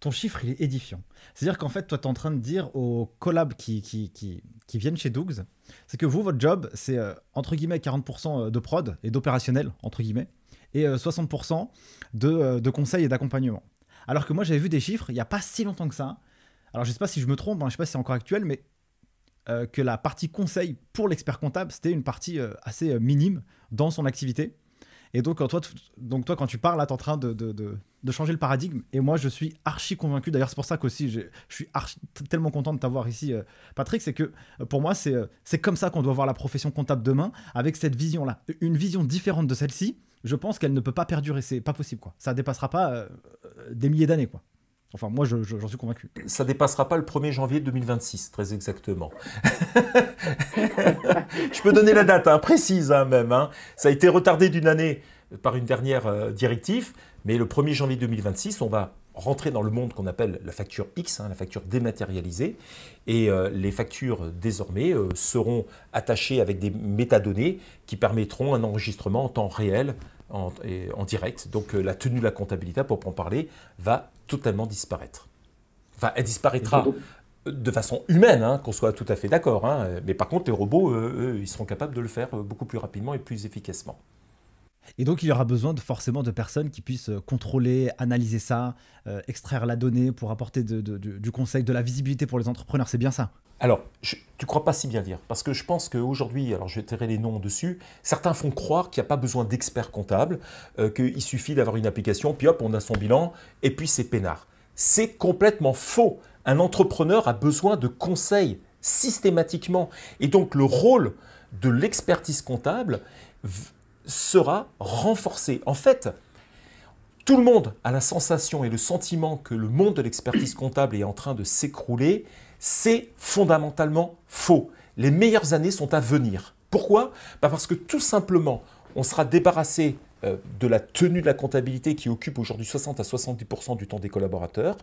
Ton chiffre, il est édifiant. C'est-à-dire qu'en fait, toi, tu es en train de dire aux collabs qui, qui, qui, qui viennent chez Dougs, c'est que vous, votre job, c'est euh, entre guillemets quarante pour cent de prod et d'opérationnel, entre guillemets, et euh, soixante pour cent de, euh, de conseils et d'accompagnement. Alors que moi, j'avais vu des chiffres, il n'y a pas si longtemps que ça. Alors, je ne sais pas si je me trompe, hein, je ne sais pas si c'est encore actuel, mais euh, que la partie conseil pour l'expert comptable, c'était une partie euh, assez euh, minime dans son activité. Et donc, toi, donc, toi quand tu parles, là, tu es en train de, de, de, de changer le paradigme. Et moi, je suis archi convaincu. D'ailleurs, c'est pour ça qu'aussi, je suis archi, tellement content de t'avoir ici, euh, Patrick. C'est que pour moi, c'est euh, comme ça qu'on doit voir la profession comptable demain, avec cette vision-là. Une vision différente de celle-ci, je pense qu'elle ne peut pas perdurer. C'est pas possible, quoi. Ça ne dépassera pas euh, des milliers d'années, quoi. Enfin, moi, je, je, j'en suis convaincu. Ça ne dépassera pas le premier janvier deux mille vingt-six, très exactement. Je peux donner la date hein, précise hein, même. Hein. Ça a été retardé d'une année par une dernière euh, directive, mais le premier janvier deux mille vingt-six, on va rentrer dans le monde qu'on appelle la facture X, hein, la facture dématérialisée. Et euh, les factures, désormais, euh, seront attachées avec des métadonnées qui permettront un enregistrement en temps réel, En, et en direct, donc euh, la tenue de la comptabilité, pour en parler, va totalement disparaître. Enfin, elle disparaîtra de façon humaine, hein, qu'on soit tout à fait d'accord, hein, mais par contre, les robots, euh, eux, ils seront capables de le faire beaucoup plus rapidement et plus efficacement. Et donc, il y aura besoin de, forcément de personnes qui puissent contrôler, analyser ça, euh, extraire la donnée pour apporter de, de, de, du conseil, de la visibilité pour les entrepreneurs, c'est bien ça? Alors, je, tu ne crois pas si bien dire, parce que je pense qu'aujourd'hui, alors je vais tirer les noms dessus, certains font croire qu'il n'y a pas besoin d'experts comptables, euh, qu'il suffit d'avoir une application, puis hop, on a son bilan, et puis c'est peinard. C'est complètement faux. Un entrepreneur a besoin de conseils systématiquement. Et donc, le rôle de l'expertise comptable sera renforcé. En fait, tout le monde a la sensation et le sentiment que le monde de l'expertise comptable est en train de s'écrouler. C'est fondamentalement faux. Les meilleures années sont à venir. Pourquoi? Bah parce que tout simplement, on sera débarrassé euh, de la tenue de la comptabilité qui occupe aujourd'hui soixante à soixante-dix pour cent du temps des collaborateurs,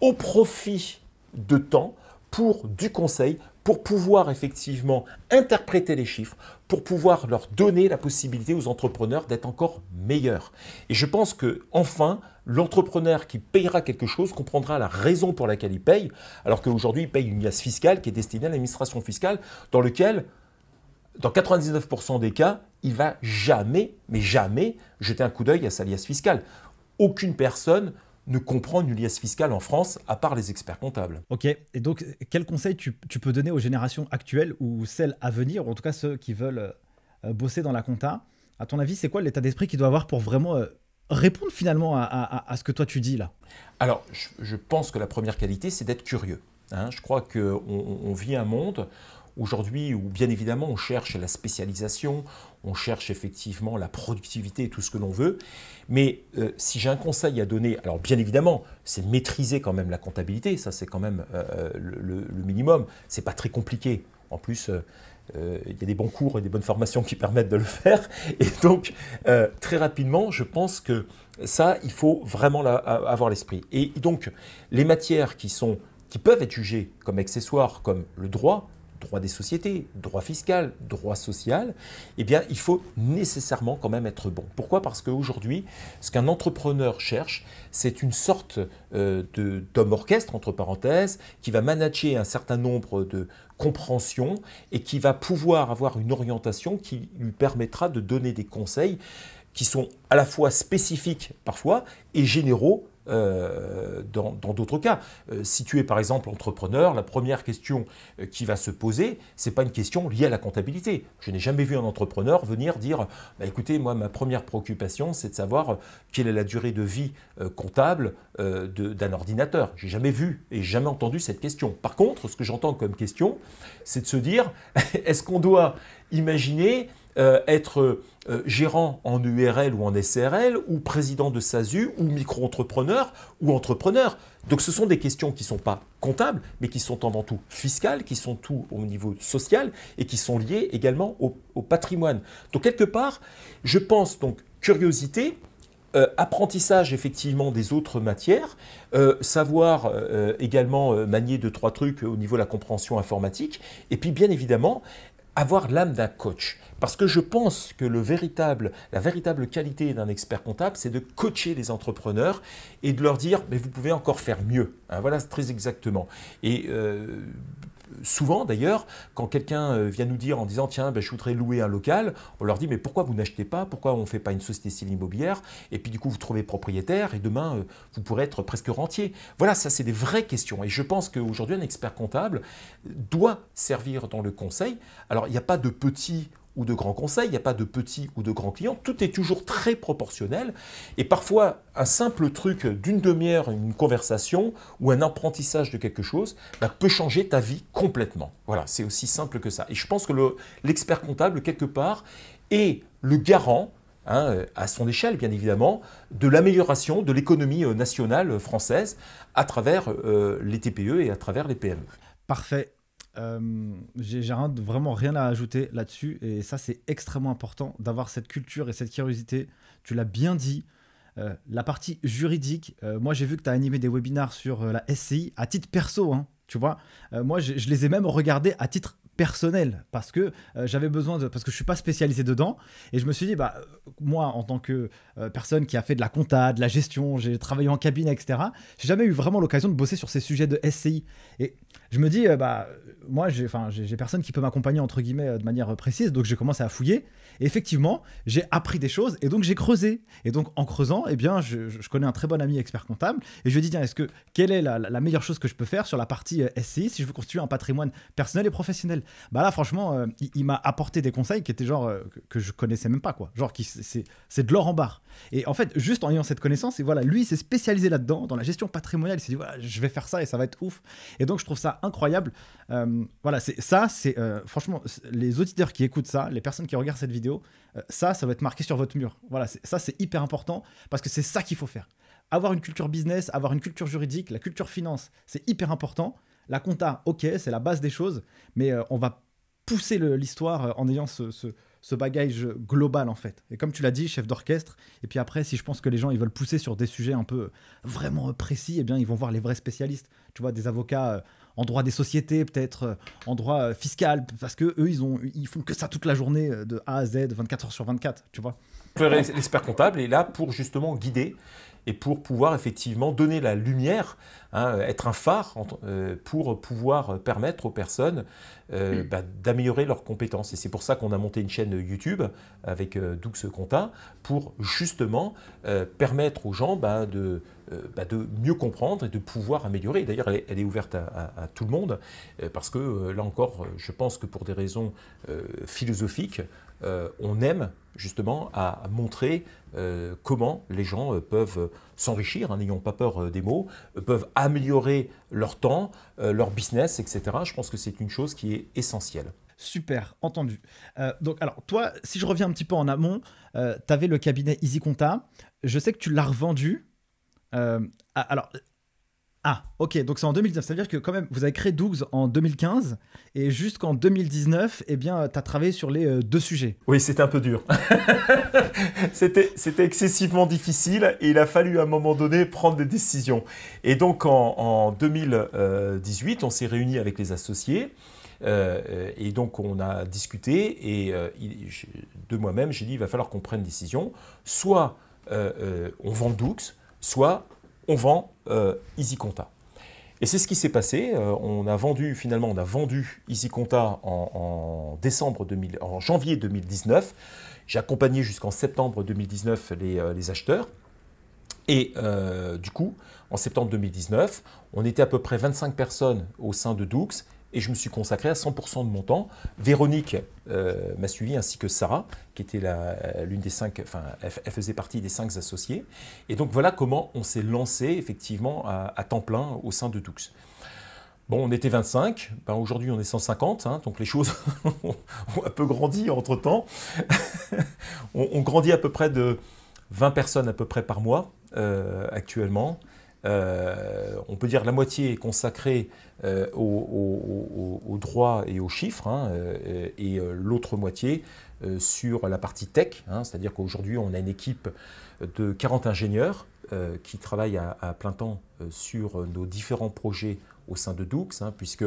au profit de temps pour du conseil, pour pouvoir effectivement interpréter les chiffres, pour pouvoir leur donner la possibilité aux entrepreneurs d'être encore meilleurs. Et je pense que enfin, l'entrepreneur qui payera quelque chose comprendra la raison pour laquelle il paye, alors qu'aujourd'hui, il paye une liasse fiscale qui est destinée à l'administration fiscale, dans lequel, dans quatre-vingt-dix-neuf pour cent des cas, il ne va jamais, mais jamais, jeter un coup d'œil à sa liasse fiscale. Aucune personne ne comprend une liasse fiscale en France, à part les experts comptables. Ok, et donc quel conseil tu, tu peux donner aux générations actuelles ou celles à venir, ou en tout cas ceux qui veulent euh, bosser dans la compta? À ton avis, c'est quoi l'état d'esprit qu'il doit avoir pour vraiment euh, répondre finalement à, à, à ce que toi tu dis là? Alors, je, je pense que la première qualité, c'est d'être curieux. Hein, je crois qu'on on vit un monde aujourd'hui où bien évidemment on cherche la spécialisation, on cherche effectivement la productivité et tout ce que l'on veut. Mais euh, si j'ai un conseil à donner, alors bien évidemment, c'est maîtriser quand même la comptabilité, ça c'est quand même euh, le, le minimum, c'est pas très compliqué. En plus, euh, euh, il y a des bons cours et des bonnes formations qui permettent de le faire. Et donc, euh, très rapidement, je pense que ça, il faut vraiment la, avoir l'esprit. Et donc, les matières qui, sont, qui peuvent être jugées comme accessoires, comme le droit, droit des sociétés, droit fiscal, droit social, eh bien, il faut nécessairement quand même être bon. Pourquoi? Parce qu'aujourd'hui, ce qu'un entrepreneur cherche, c'est une sorte euh, d'homme orchestre, entre parenthèses, qui va manager un certain nombre de compréhensions et qui va pouvoir avoir une orientation qui lui permettra de donner des conseils qui sont à la fois spécifiques parfois et généraux Euh, dans d'autres cas. Euh, si tu es par exemple entrepreneur, la première question euh, qui va se poser, ce n'est pas une question liée à la comptabilité. Je n'ai jamais vu un entrepreneur venir dire bah, « écoutez, moi, ma première préoccupation, c'est de savoir quelle est la durée de vie euh, comptable euh, d'un ordinateur ». Je n'ai jamais vu et jamais entendu cette question. Par contre, ce que j'entends comme question, c'est de se dire « est-ce qu'on doit imaginer Euh, être euh, gérant en U R L ou en S R L, ou président de S A S U, ou micro-entrepreneur, ou entrepreneur. » Donc ce sont des questions qui ne sont pas comptables, mais qui sont avant tout fiscales, qui sont tout au niveau social, et qui sont liées également au, au patrimoine. Donc quelque part, je pense donc curiosité, Euh, apprentissage effectivement des autres matières, euh, savoir euh, également euh, manier deux, trois trucs au niveau de la compréhension informatique, et puis bien évidemment, avoir l'âme d'un coach. Parce que je pense que le véritable, la véritable qualité d'un expert comptable, c'est de coacher les entrepreneurs et de leur dire « mais vous pouvez encore faire mieux ». Hein, voilà très exactement. Et euh, souvent d'ailleurs, quand quelqu'un vient nous dire en disant « tiens, ben, je voudrais louer un local », on leur dit « mais pourquoi vous n'achetez pas? Pourquoi on ne fait pas une société civile immobilière? Et puis du coup, vous trouvez propriétaire et demain, vous pourrez être presque rentier ». Voilà, ça c'est des vraies questions. Et je pense qu'aujourd'hui, un expert comptable doit servir dans le conseil. Alors, il n'y a pas de petit ou de grands conseils, il n'y a pas de petits ou de grands clients, tout est toujours très proportionnel et parfois un simple truc d'une demi-heure, une conversation ou un apprentissage de quelque chose bah, peut changer ta vie complètement. Voilà, c'est aussi simple que ça. Et je pense que le, l'expert comptable, quelque part, est le garant, hein, à son échelle bien évidemment, de l'amélioration de l'économie nationale française à travers euh, les T P E et à travers les P M E. Parfait. Euh, j'ai vraiment rien à ajouter là-dessus et ça c'est extrêmement important d'avoir cette culture et cette curiosité, tu l'as bien dit. Euh, la partie juridique, euh, moi j'ai vu que tu as animé des webinars sur euh, la S C I à titre perso, hein, tu vois, euh, moi je, je les ai même regardés à titre personnel parce que euh, j'avais besoin de, parce que je suis pas spécialisé dedans et je me suis dit bah moi en tant que euh, personne qui a fait de la compta, de la gestion, j'ai travaillé en cabinet, etc., j'ai jamais eu vraiment l'occasion de bosser sur ces sujets de S C I et je me dis euh, bah moi j'ai enfin j'ai personne qui peut m'accompagner entre guillemets euh, de manière précise, donc j'ai commencé à fouiller et effectivement j'ai appris des choses et donc j'ai creusé et donc en creusant et eh bien je, je connais un très bon ami expert comptable et je lui ai dit tiens, est-ce que quelle est la, la meilleure chose que je peux faire sur la partie euh, S C I si je veux constituer un patrimoine personnel et professionnel. Bah là franchement euh, il, il m'a apporté des conseils qui étaient genre euh, que, que je connaissais même pas quoi, genre qui c'est de l'or en barre et en fait juste en ayant cette connaissance et voilà lui il s'est spécialisé là-dedans dans la gestion patrimoniale, il s'est dit voilà je vais faire ça et ça va être ouf et donc je trouve ça incroyable. Euh, voilà c'est ça c'est euh, franchement les auditeurs qui écoutent ça, les personnes qui regardent cette vidéo, euh, ça ça va être marqué sur votre mur, voilà ça c'est hyper important parce que c'est ça qu'il faut faire, avoir une culture business, avoir une culture juridique, la culture finance c'est hyper important. La compta, ok, c'est la base des choses, mais euh, on va pousser l'histoire euh, en ayant ce, ce, ce bagage global, en fait. Et comme tu l'as dit, chef d'orchestre, et puis après, si je pense que les gens, ils veulent pousser sur des sujets un peu vraiment précis, eh bien, ils vont voir les vrais spécialistes, tu vois, des avocats... Euh, en droit des sociétés, peut-être en droit fiscal, parce qu'eux, ils, ils font que ça toute la journée, de A à Z, vingt-quatre heures sur vingt-quatre, tu vois. L'expert comptable est là pour justement guider et pour pouvoir effectivement donner la lumière, hein, être un phare euh, pour pouvoir permettre aux personnes euh, bah, d'améliorer leurs compétences. Et c'est pour ça qu'on a monté une chaîne YouTube avec euh, Dougs Compta pour justement euh, permettre aux gens bah, de... Bah de mieux comprendre et de pouvoir améliorer. D'ailleurs, elle, elle est ouverte à, à, à tout le monde parce que, là encore, je pense que pour des raisons euh, philosophiques, euh, on aime justement à montrer euh, comment les gens peuvent s'enrichir, n'ayant hein, pas peur des mots, peuvent améliorer leur temps, euh, leur business, et cetera. Je pense que c'est une chose qui est essentielle. Super, entendu. Euh, donc, alors, toi, si je reviens un petit peu en amont, euh, tu avais le cabinet Easy Compta. Je sais que tu l'as revendu. Euh, ah, alors, ah, ok, donc c'est en deux mille dix-neuf, ça veut dire que quand même, vous avez créé Dougs en deux mille quinze et jusqu'en deux mille dix-neuf, eh bien, tu as travaillé sur les euh, deux sujets. Oui, c'était un peu dur. C'était excessivement difficile et il a fallu à un moment donné prendre des décisions. Et donc, en, en deux mille dix-huit, on s'est réunis avec les associés. Euh, et donc, on a discuté et euh, il, de moi-même, j'ai dit, il va falloir qu'on prenne une décision. Soit euh, euh, on vend Dougs, soit on vend euh, Easy Compta. Et c'est ce qui s'est passé. Euh, on a vendu, finalement, on a vendu Easy Compta en, en, décembre deux mille, en janvier deux mille dix-neuf. J'ai accompagné jusqu'en septembre deux mille dix-neuf les, euh, les acheteurs. Et euh, du coup, en septembre deux mille dix-neuf, on était à peu près vingt-cinq personnes au sein de Dougs. Et je me suis consacré à cent pour cent de mon temps. Véronique euh, m'a suivi, ainsi que Sarah, qui était l'une des cinq, enfin, elle faisait partie des cinq associés. Et donc voilà comment on s'est lancé effectivement à, à temps plein au sein de Dougs. Bon, on était vingt-cinq, ben, aujourd'hui on est cent cinquante, hein, donc les choses ont un peu grandi entre-temps. on, on grandit à peu près de vingt personnes à peu près par mois euh, actuellement. Euh, on peut dire la moitié est consacrée euh, aux au, au, au droits et aux chiffres, hein, euh, et euh, l'autre moitié euh, sur la partie tech, hein, c'est-à-dire qu'aujourd'hui on a une équipe de quarante ingénieurs euh, qui travaillent à, à plein temps euh, sur nos différents projets au sein de Dougs, hein, puisque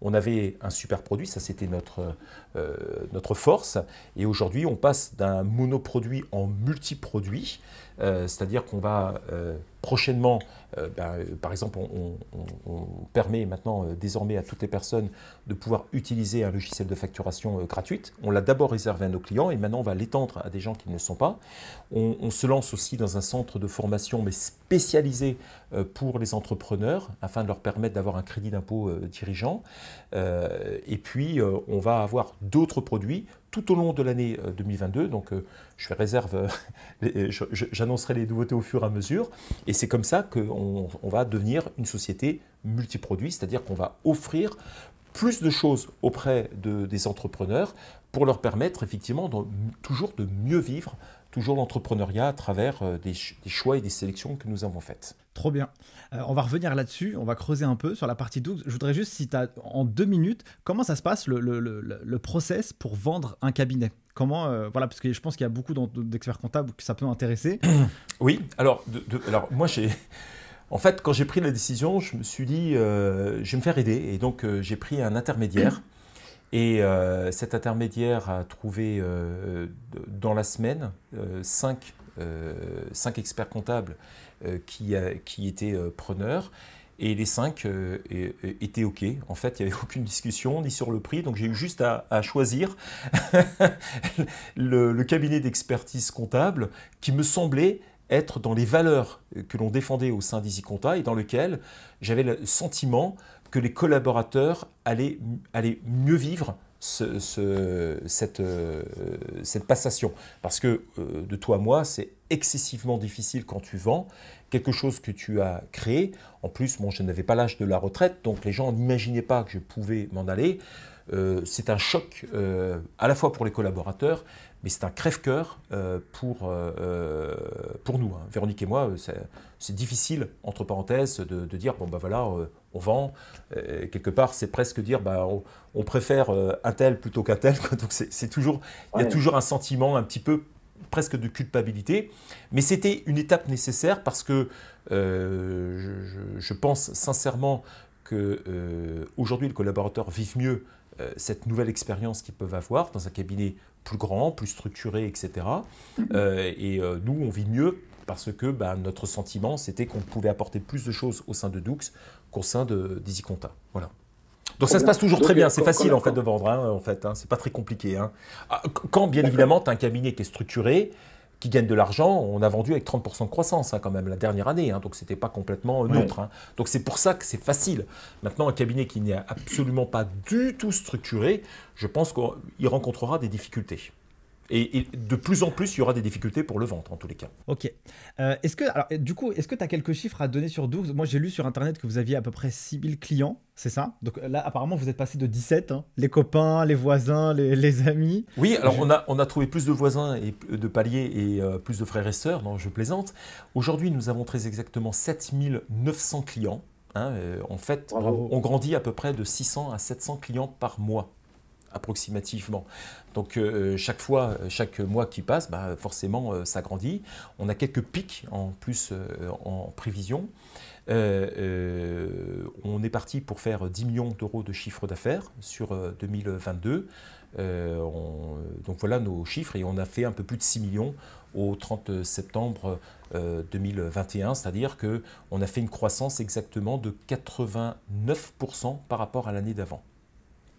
on avait un super produit, ça c'était notre, euh, notre force, et aujourd'hui on passe d'un monoproduit en multiproduit, euh, c'est-à-dire qu'on va euh, prochainement, euh, bah, euh, par exemple, on, on, on permet maintenant euh, désormais à toutes les personnes de pouvoir utiliser un logiciel de facturation euh, gratuite. On l'a d'abord réservé à nos clients et maintenant on va l'étendre à des gens qui ne le sont pas. On, on se lance aussi dans un centre de formation mais spécialisé euh, pour les entrepreneurs afin de leur permettre d'avoir un crédit d'impôt euh, dirigeant. Euh, et puis euh, on va avoir d'autres produits tout au long de l'année deux mille vingt-deux, donc euh, je fais réserve, euh, j'annoncerai les nouveautés au fur et à mesure, et c'est comme ça qu'on on va devenir une société multiproduit, c'est-à-dire qu'on va offrir plus de choses auprès de, des entrepreneurs pour leur permettre effectivement de, toujours de mieux vivre, toujours l'entrepreneuriat à travers euh, des, des choix et des sélections que nous avons faites. Trop bien. Euh, on va revenir là-dessus, on va creuser un peu sur la partie Dougs. Je voudrais juste, si tu as en deux minutes, comment ça se passe le, le, le, le process pour vendre un cabinet? Comment, euh, voilà, parce que je pense qu'il y a beaucoup d'experts comptables que ça peut intéresser. Oui, alors, de, de, alors moi, j'ai, en fait, quand j'ai pris la décision, je me suis dit, euh, je vais me faire aider. Et donc, euh, j'ai pris un intermédiaire. Et euh, cet intermédiaire a trouvé euh, dans la semaine euh, cinq, euh, cinq experts comptables Qui, qui étaient preneurs, et les cinq euh, étaient OK. En fait, il n'y avait aucune discussion ni sur le prix, donc j'ai eu juste à, à choisir le, le cabinet d'expertise comptable qui me semblait être dans les valeurs que l'on défendait au sein d'Easy Compta et dans lequel j'avais le sentiment que les collaborateurs allaient, allaient mieux vivre ce, ce, cette, euh, cette passation. Parce que euh, de toi à moi, c'est excessivement difficile quand tu vends quelque chose que tu as créé. En plus, bon, je n'avais pas l'âge de la retraite, donc les gens n'imaginaient pas que je pouvais m'en aller. Euh, c'est un choc euh, à la fois pour les collaborateurs, mais c'est un crève-cœur euh, pour, euh, pour nous. Hein. Véronique et moi, c'est difficile, entre parenthèses, de, de dire « bon ben voilà, euh, on vend euh, ». Quelque part, c'est presque dire bah, « on, on préfère euh, un tel plutôt qu'un tel ». Donc c'est toujours, il y a toujours un sentiment un petit peu presque de culpabilité, mais c'était une étape nécessaire parce que euh, je, je pense sincèrement qu'aujourd'hui euh, le collaborateur vive mieux euh, cette nouvelle expérience qu'ils peuvent avoir dans un cabinet plus grand, plus structuré, et cetera. Euh, et euh, nous, on vit mieux parce que bah, notre sentiment, c'était qu'on pouvait apporter plus de choses au sein de Dougs qu'au sein d'Easy Compta. Voilà. Donc ça se passe toujours très bien, c'est facile en fait de vendre, hein, en fait, hein, c'est pas très compliqué. Hein. Quand bien évidemment tu as un cabinet qui est structuré, qui gagne de l'argent, on a vendu avec trente pour cent de croissance hein, quand même la dernière année, hein, donc c'était pas complètement neutre. Ouais. Hein. Donc c'est pour ça que c'est facile. Maintenant un cabinet qui n'est absolument pas du tout structuré, je pense qu'il rencontrera des difficultés. Et, et de plus en plus, il y aura des difficultés pour le vendre, en tous les cas. Ok. Euh, est-ce que, alors, du coup, est-ce que tu as quelques chiffres à donner sur Dougs? Moi, j'ai lu sur Internet que vous aviez à peu près six mille clients, c'est ça? Donc là, apparemment, vous êtes passé de dix-sept, hein, les copains, les voisins, les, les amis. Oui, alors je... on, a, on a trouvé plus de voisins, et de paliers et euh, plus de frères et sœurs, non, je plaisante. Aujourd'hui, nous avons très exactement sept mille neuf cents clients. Hein, euh, en fait, bravo. On grandit à peu près de six cents à sept cents clients par mois, approximativement. Donc euh, chaque fois, chaque mois qui passe, bah, forcément euh, ça grandit. On a quelques pics en plus euh, en prévision. Euh, euh, on est parti pour faire dix millions d'euros de chiffre d'affaires sur euh, deux mille vingt-deux. Euh, on, donc voilà nos chiffres et on a fait un peu plus de six millions au trente septembre euh, deux mille vingt et un, c'est-à-dire qu'on a fait une croissance exactement de quatre-vingt-neuf pour cent par rapport à l'année d'avant.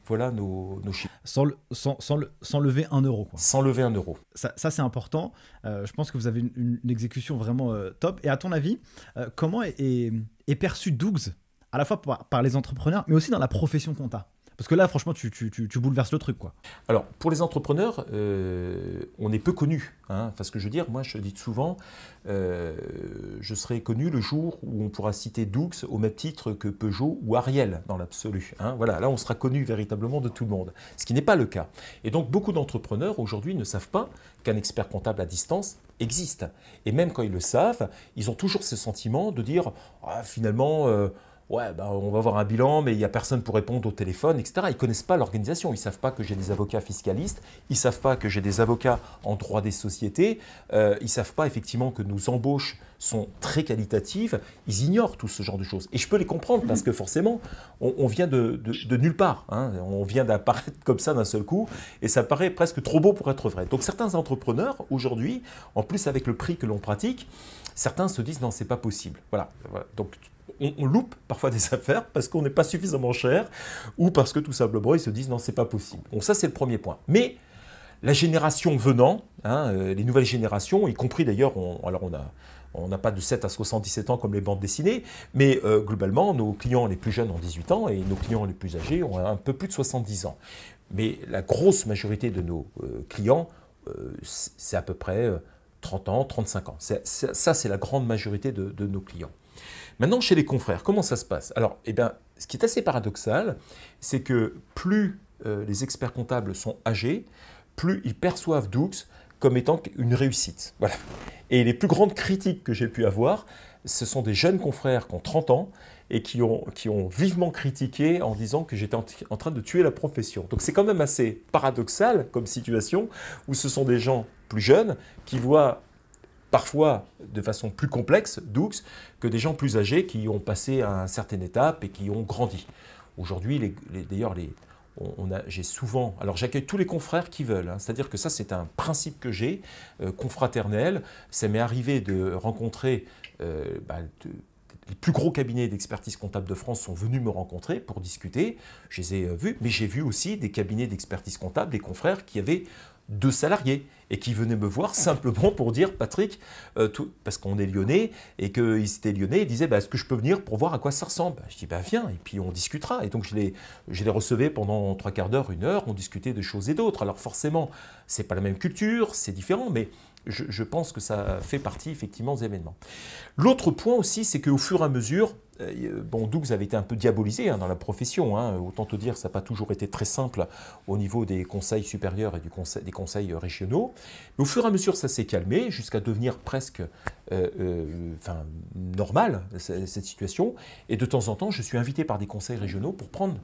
Voilà nos, nos chiffres. Sans, le, sans, sans, le, sans lever un euro. Quoi. Sans lever un euro. Ça, ça c'est important. Euh, je pense que vous avez une, une, une exécution vraiment euh, top. Et à ton avis, euh, comment est, est, est perçu Dougs, à la fois par, par les entrepreneurs, mais aussi dans la profession compta? Parce que là, franchement, tu, tu, tu, tu bouleverses le truc, quoi. Alors, pour les entrepreneurs, euh, on est peu connus. Hein, parce que je veux dire, moi, je dis souvent, euh, je serai connu le jour où on pourra citer Dougs au même titre que Peugeot ou Ariel, dans l'absolu. Hein, voilà, là, on sera connu véritablement de tout le monde, ce qui n'est pas le cas. Et donc, beaucoup d'entrepreneurs, aujourd'hui, ne savent pas qu'un expert comptable à distance existe. Et même quand ils le savent, ils ont toujours ce sentiment de dire ah, finalement, euh, ouais, bah, on va avoir un bilan, mais il n'y a personne pour répondre au téléphone, et cetera. Ils ne connaissent pas l'organisation, ils ne savent pas que j'ai des avocats fiscalistes, ils ne savent pas que j'ai des avocats en droit des sociétés, euh, ils ne savent pas effectivement que nos embauches sont très qualitatives, ils ignorent tout ce genre de choses. Et je peux les comprendre parce que forcément, on, on vient de, de, de nulle part. Hein. On vient d'apparaître comme ça d'un seul coup et ça paraît presque trop beau pour être vrai. Donc certains entrepreneurs, aujourd'hui, en plus avec le prix que l'on pratique, certains se disent non, c'est pas possible. Voilà. Voilà. Donc on, on loupe parfois des affaires parce qu'on n'est pas suffisamment cher ou parce que tout simplement, ils se disent non, c'est pas possible. Bon, ça, c'est le premier point. Mais la génération venant, hein, les nouvelles générations, y compris d'ailleurs, on, alors on a... On n'a pas de sept à soixante-dix-sept ans comme les bandes dessinées, mais euh, globalement, nos clients les plus jeunes ont dix-huit ans et nos clients les plus âgés ont un peu plus de soixante-dix ans. Mais la grosse majorité de nos euh, clients, euh, c'est à peu près euh, trente ans, trente-cinq ans. C'est, c'est, ça, c'est la grande majorité de, de nos clients. Maintenant, chez les confrères, comment ça se passe? Alors, eh bien, ce qui est assez paradoxal, c'est que plus euh, les experts comptables sont âgés, plus ils perçoivent Dougs comme étant une réussite. Voilà. Et les plus grandes critiques que j'ai pu avoir, ce sont des jeunes confrères qui ont trente ans et qui ont, qui ont vivement critiqué en disant que j'étais en, en train de tuer la profession. Donc c'est quand même assez paradoxal comme situation où ce sont des gens plus jeunes qui voient parfois de façon plus complexe Dougs que des gens plus âgés qui ont passé à une certaine étape et qui ont grandi. Aujourd'hui, les, les, d'ailleurs, les... j'ai souvent, alors j'accueille tous les confrères qui veulent, hein, c'est-à-dire que ça c'est un principe que j'ai, euh, confraternel. Ça m'est arrivé de rencontrer, euh, bah, de, les plus gros cabinets d'expertise comptable de France sont venus me rencontrer pour discuter, je les ai euh, vus, mais j'ai vu aussi des cabinets d'expertise comptable, des confrères qui avaient deux salariés et qui venaient me voir simplement pour dire Patrick, euh, tout, parce qu'on est lyonnais et qu'ils étaient lyonnais, ils disaient bah, est-ce que je peux venir pour voir à quoi ça ressemble? Bah, je dis bah, viens et puis on discutera. Et donc je les, je les recevais pendant trois quarts d'heure, une heure, on discutait de choses et d'autres. Alors forcément, c'est pas la même culture, c'est différent, mais je, je pense que ça fait partie effectivement des événements. L'autre point aussi, c'est qu'au fur et à mesure, bon, Dougs avait été un peu diabolisé hein, dans la profession, hein. Autant te dire ça n'a pas toujours été très simple au niveau des conseils supérieurs et du conseil, des conseils régionaux. Mais au fur et à mesure, ça s'est calmé jusqu'à devenir presque euh, euh, enfin, normal, cette situation. Et de temps en temps, je suis invité par des conseils régionaux pour prendre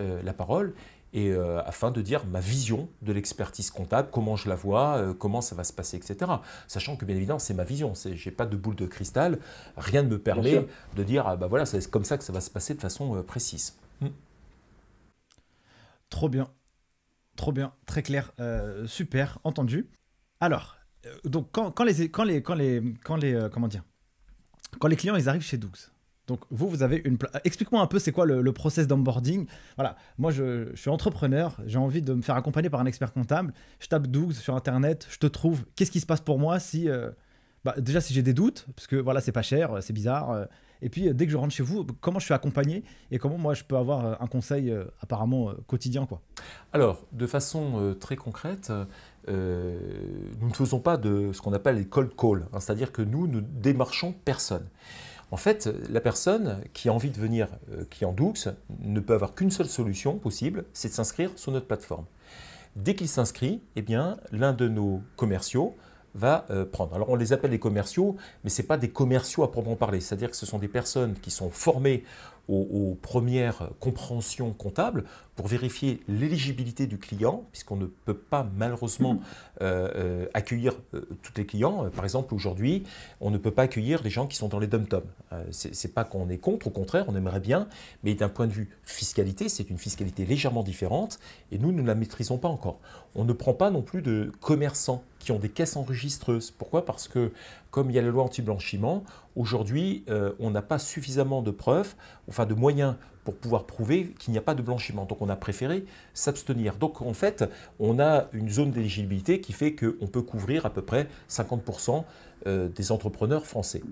euh, la parole et euh, afin de dire ma vision de l'expertise comptable, comment je la vois, euh, comment ça va se passer, et cetera. Sachant que bien évidemment, c'est ma vision, je n'ai pas de boule de cristal, rien ne me permet de dire ah, bah voilà, c'est comme ça que ça va se passer de façon euh, précise. Hmm. Trop bien, trop bien, très clair, euh, super, entendu. Alors, euh, donc quand, quand les quand les quand les quand les euh, comment dire, quand les clients ils arrivent chez Dougs. Donc vous, vous avez une... Explique-moi un peu c'est quoi le, le process d'onboarding. Voilà, moi je, je suis entrepreneur, j'ai envie de me faire accompagner par un expert comptable. Je tape Dougs sur internet, je te trouve. Qu'est-ce qui se passe pour moi si... Euh, bah, déjà si j'ai des doutes, parce que voilà, c'est pas cher, c'est bizarre. Euh, et puis dès que je rentre chez vous, comment je suis accompagné et comment moi je peux avoir un conseil euh, apparemment euh, quotidien quoi. Alors, de façon euh, très concrète... Euh, nous ne faisons pas de ce qu'on appelle les cold calls, hein, c'est-à-dire que nous ne démarchons personne. En fait, la personne qui a envie de venir euh, client Dougs ne peut avoir qu'une seule solution possible, c'est de s'inscrire sur notre plateforme. Dès qu'il s'inscrit, eh bien, l'un de nos commerciaux va euh, prendre. Alors on les appelle les commerciaux, mais ce n'est pas des commerciaux à proprement parler, c'est-à-dire que ce sont des personnes qui sont formées aux, aux premières compréhensions comptables pour vérifier l'éligibilité du client, puisqu'on ne peut pas malheureusement euh, euh, accueillir euh, tous les clients. Par exemple, aujourd'hui, on ne peut pas accueillir les gens qui sont dans les dom-toms. Euh, ce n'est pas qu'on est contre, au contraire, on aimerait bien, mais d'un point de vue fiscalité, c'est une fiscalité légèrement différente et nous, nous ne la maîtrisons pas encore. On ne prend pas non plus de commerçants qui ont des caisses enregistreuses. Pourquoi? Parce que, comme il y a la loi anti-blanchiment, aujourd'hui, euh, on n'a pas suffisamment de preuves, enfin de moyens pour pouvoir prouver qu'il n'y a pas de blanchiment. Donc on a préféré s'abstenir. Donc en fait, on a une zone d'éligibilité qui fait qu'on peut couvrir à peu près cinquante pour cent des entrepreneurs français.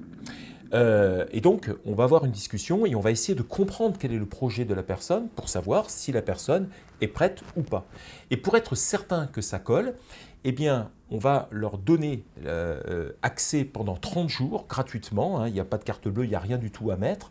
Euh, et donc on va avoir une discussion et on va essayer de comprendre quel est le projet de la personne pour savoir si la personne est prête ou pas. Et pour être certain que ça colle, eh bien, on va leur donner euh, accès pendant trente jours gratuitement. Hein, il n'y a pas de carte bleue, il n'y a rien du tout à mettre.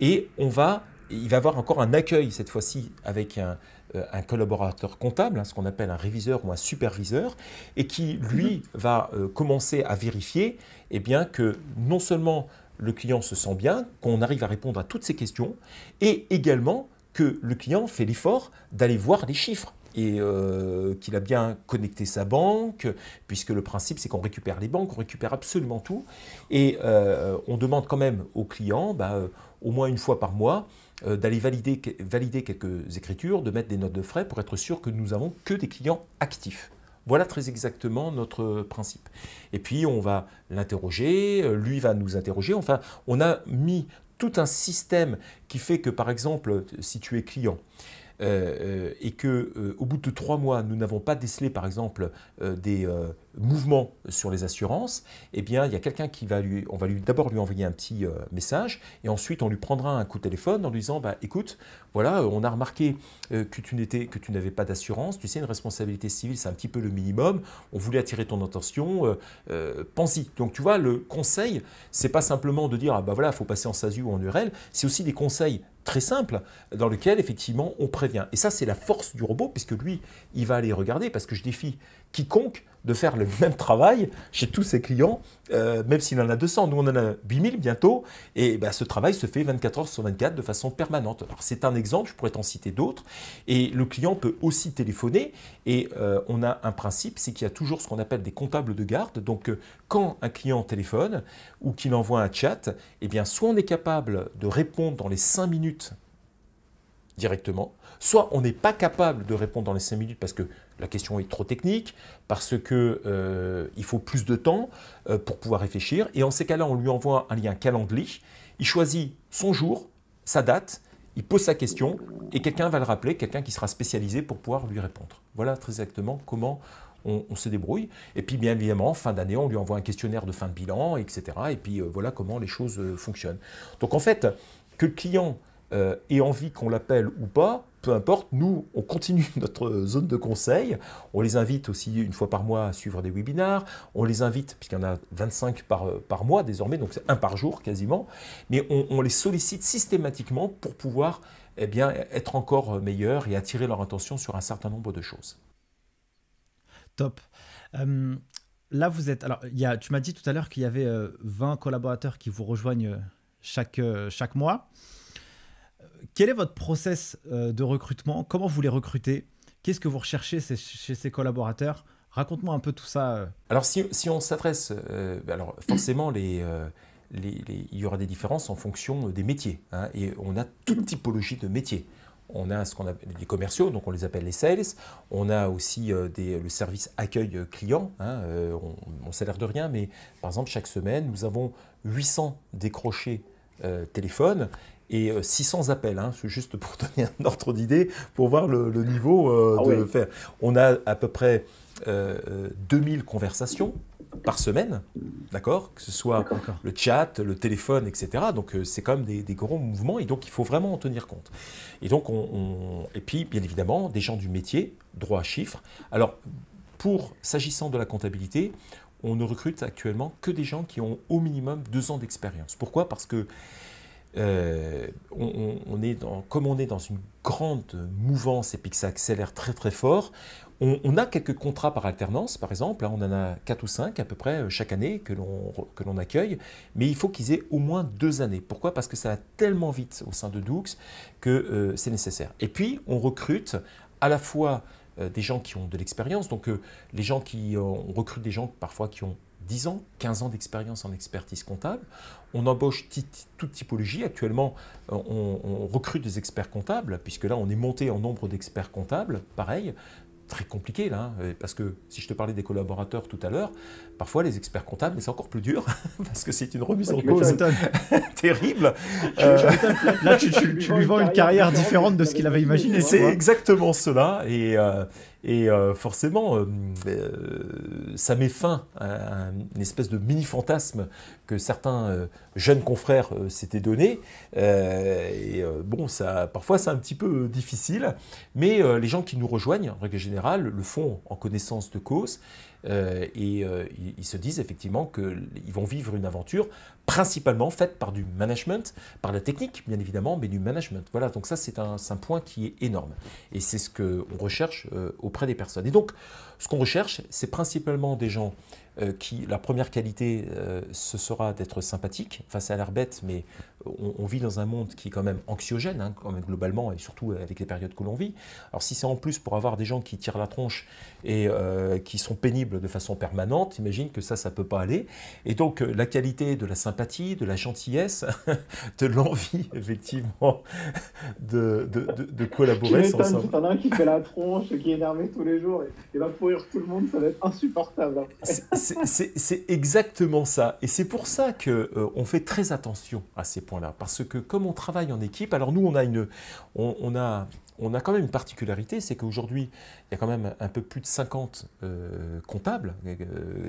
Et on va, il va y avoir encore un accueil cette fois-ci avec un, euh, un collaborateur comptable, hein, ce qu'on appelle un réviseur ou un superviseur, et qui, lui, va euh, commencer à vérifier eh bien, que non seulement le client se sent bien, qu'on arrive à répondre à toutes ses questions, et également que le client fait l'effort d'aller voir les chiffres. Et euh, qu'il a bien connecté sa banque, puisque le principe, c'est qu'on récupère les banques, on récupère absolument tout. Et euh, on demande quand même aux clients, bah, euh, au moins une fois par mois, euh, d'aller valider, valider quelques écritures, de mettre des notes de frais pour être sûr que nous n'avons que des clients actifs. Voilà très exactement notre principe. Et puis, on va l'interroger, lui va nous interroger. Enfin, on a mis tout un système qui fait que, par exemple, si tu es client, Euh, et qu'au euh, bout de trois mois, nous n'avons pas décelé, par exemple, euh, des euh, mouvements sur les assurances, eh bien, il y a quelqu'un qui va lui, on va lui d'abord lui envoyer un petit euh, message, et ensuite, on lui prendra un coup de téléphone en lui disant, bah, écoute, voilà, on a remarqué euh, que tu n'étais, que tu n'avais pas d'assurance, tu sais, une responsabilité civile, c'est un petit peu le minimum, on voulait attirer ton attention, euh, euh, pense-y. Donc, tu vois, le conseil, c'est pas simplement de dire, ah, bah voilà, il faut passer en S A S U ou en U R L, c'est aussi des conseils très simple, dans lequel, effectivement, on prévient. Et ça, c'est la force du robot, puisque lui, il va aller regarder, parce que je défie quiconque de faire le même travail chez tous ses clients, euh, même s'il en a deux cents. Nous, on en a huit mille bientôt, et ben, ce travail se fait vingt-quatre heures sur vingt-quatre de façon permanente. Alors, c'est un exemple, je pourrais t'en citer d'autres, et le client peut aussi téléphoner, et euh, on a un principe, c'est qu'il y a toujours ce qu'on appelle des comptables de garde. Donc, euh, quand un client téléphone ou qu'il envoie un chat, eh bien, soit on est capable de répondre dans les cinq minutes directement, soit on n'est pas capable de répondre dans les cinq minutes parce que la question est trop technique, parce qu'il euh, faut plus de temps euh, pour pouvoir réfléchir. Et en ces cas-là, on lui envoie un lien Calendly. Il choisit son jour, sa date, il pose sa question et quelqu'un va le rappeler, quelqu'un qui sera spécialisé pour pouvoir lui répondre. Voilà très exactement comment on, on se débrouille. Et puis, bien évidemment, fin d'année, on lui envoie un questionnaire de fin de bilan, et cetera. Et puis, euh, voilà comment les choses euh, fonctionnent. Donc, en fait, que le client Euh, et envie qu'on l'appelle ou pas, peu importe, nous, on continue notre zone de conseil. On les invite aussi une fois par mois à suivre des webinars. On les invite, puisqu'il y en a vingt-cinq par, par mois désormais, donc c'est un par jour quasiment. Mais on, on les sollicite systématiquement pour pouvoir eh bien, être encore meilleurs et attirer leur attention sur un certain nombre de choses. Top. Euh, là, vous êtes... Alors, il y a, tu m'as dit tout à l'heure qu'il y avait euh, vingt collaborateurs qui vous rejoignent chaque, euh, chaque mois. Quel est votre process de recrutement? Comment vous les recrutez? Qu'est-ce que vous recherchez chez ces collaborateurs? Raconte-moi un peu tout ça. Alors, si, si on s'adresse, euh, alors forcément, les, euh, les, les, il y aura des différences en fonction des métiers. Hein, et on a toute typologie de métiers. On a ce qu'on appelle les commerciaux, donc on les appelle les sales. On a aussi des, le service accueil client. Hein, on ne s'élève de rien, mais par exemple, chaque semaine, nous avons huit cents décrochés euh, téléphones. Et six cents appels, hein, juste pour donner un ordre d'idée, pour voir le, le niveau euh, ah de oui. faire. On a à peu près euh, deux mille conversations par semaine, d'accord, que ce soit le chat, le téléphone, et cetera. Donc, euh, c'est quand même des, des gros mouvements et donc, il faut vraiment en tenir compte. Et donc, on, on... Et puis, bien évidemment, des gens du métier, droit à chiffres. Alors, pour s'agissant de la comptabilité, on ne recrute actuellement que des gens qui ont au minimum deux ans d'expérience. Pourquoi? Parce que Euh, on, on est dans, comme on est dans une grande mouvance et puis que ça accélère très très fort, on, on a quelques contrats par alternance, par exemple, hein, on en a quatre ou cinq à peu près chaque année que l'on accueille, mais il faut qu'ils aient au moins deux années. Pourquoi? Parce que ça va tellement vite au sein de Dougs que euh, c'est nécessaire. Et puis, on recrute à la fois euh, des gens qui ont de l'expérience, donc euh, les gens qui, euh, on recrute des gens parfois qui ont dix ans, quinze ans d'expérience en expertise comptable. On embauche toute typologie. Actuellement, on, on recrute des experts comptables, puisque là, on est monté en nombre d'experts comptables, pareil, très compliqué là, hein, parce que si je te parlais des collaborateurs tout à l'heure, parfois les experts comptables, mais c'est encore plus dur, parce que c'est une remise ouais, en cause terrible. Euh... Là, tu, tu, tu lui vends une carrière différente de ce qu'il avait imaginé. C'est exactement cela, et, euh, et euh, forcément, euh, euh, ça met fin à, à une espèce de mini-fantasme que certains euh, jeunes confrères euh, s'étaient donné. Euh, et euh, bon, ça, parfois, c'est un petit peu difficile, mais euh, les gens qui nous rejoignent, en règle générale, le font en connaissance de cause. Euh, et euh, ils se disent effectivement qu'ils vont vivre une aventure principalement faite par du management, par la technique bien évidemment, mais du management. Voilà, donc ça c'est un, un point qui est énorme. Et c'est ce qu'on recherche euh, auprès des personnes. Et donc, ce qu'on recherche, c'est principalement des gens euh, qui, la première qualité, euh, ce sera d'être sympathique. Enfin, ça a l'air bête, mais on, on vit dans un monde qui est quand même anxiogène, hein, quand même globalement, et surtout avec les périodes que l'on vit. Alors si c'est en plus pour avoir des gens qui tirent la tronche et euh, qui sont pénibles de façon permanente, imagine que ça, ça ne peut pas aller. Et donc, la qualité de la sympathie, de la gentillesse, de l'envie, effectivement, de, de, de, de collaborer. Qui m'étonne, si t'en as un qui fait la tronche, qui est énervé tous les jours, et va pourrir tout le monde, ça va être insupportable. C'est exactement ça. Et c'est pour ça qu'on euh, fait très attention à ces points-là. Parce que comme on travaille en équipe, alors nous, on a, une, on, on a, on a quand même une particularité, c'est qu'aujourd'hui, il y a quand même un peu plus de cinquante euh, comptables, euh,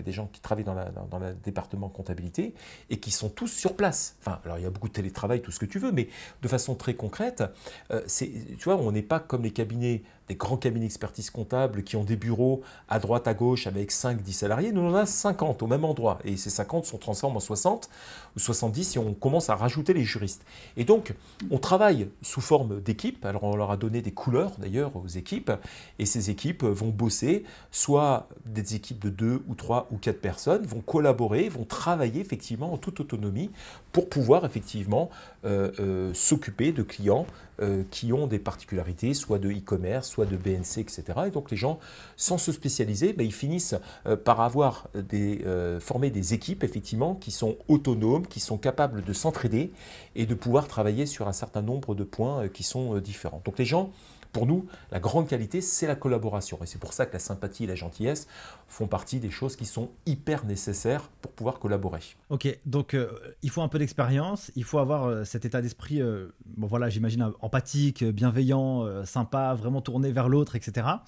des gens qui travaillent dans, la, dans, dans le département comptabilité et qui sont tous sur place. Enfin, alors il y a beaucoup de télétravail, tout ce que tu veux, mais de façon très concrète, euh, c'est, tu vois, on n'est pas comme les cabinets, des grands cabinets expertise comptable qui ont des bureaux à droite, à gauche avec cinq dix salariés. Nous, on en a cinquante au même endroit et ces cinquante sont transformés en soixante ou soixante-dix si on commence à rajouter les juristes. Et donc, on travaille sous forme d'équipe. Alors, on leur a donné des couleurs d'ailleurs aux équipes et ces équipes vont bosser, soit des équipes de deux ou trois ou quatre personnes, vont collaborer, vont travailler effectivement en toute autonomie pour pouvoir effectivement euh, euh, s'occuper de clients euh, qui ont des particularités, soit de e-commerce, soit de B N C, et cetera. Et donc les gens, sans se spécialiser, ben, ils finissent euh, par avoir des, euh, formé des équipes effectivement qui sont autonomes, qui sont capables de s'entraider et de pouvoir travailler sur un certain nombre de points euh, qui sont euh, différents. Donc les gens, pour nous, la grande qualité, c'est la collaboration. Et c'est pour ça que la sympathie et la gentillesse font partie des choses qui sont hyper nécessaires pour pouvoir collaborer. Ok, donc euh, il faut un peu d'expérience, il faut avoir euh, cet état d'esprit, euh, bon voilà, j'imagine, empathique, bienveillant, euh, sympa, vraiment tourné vers l'autre, et cetera.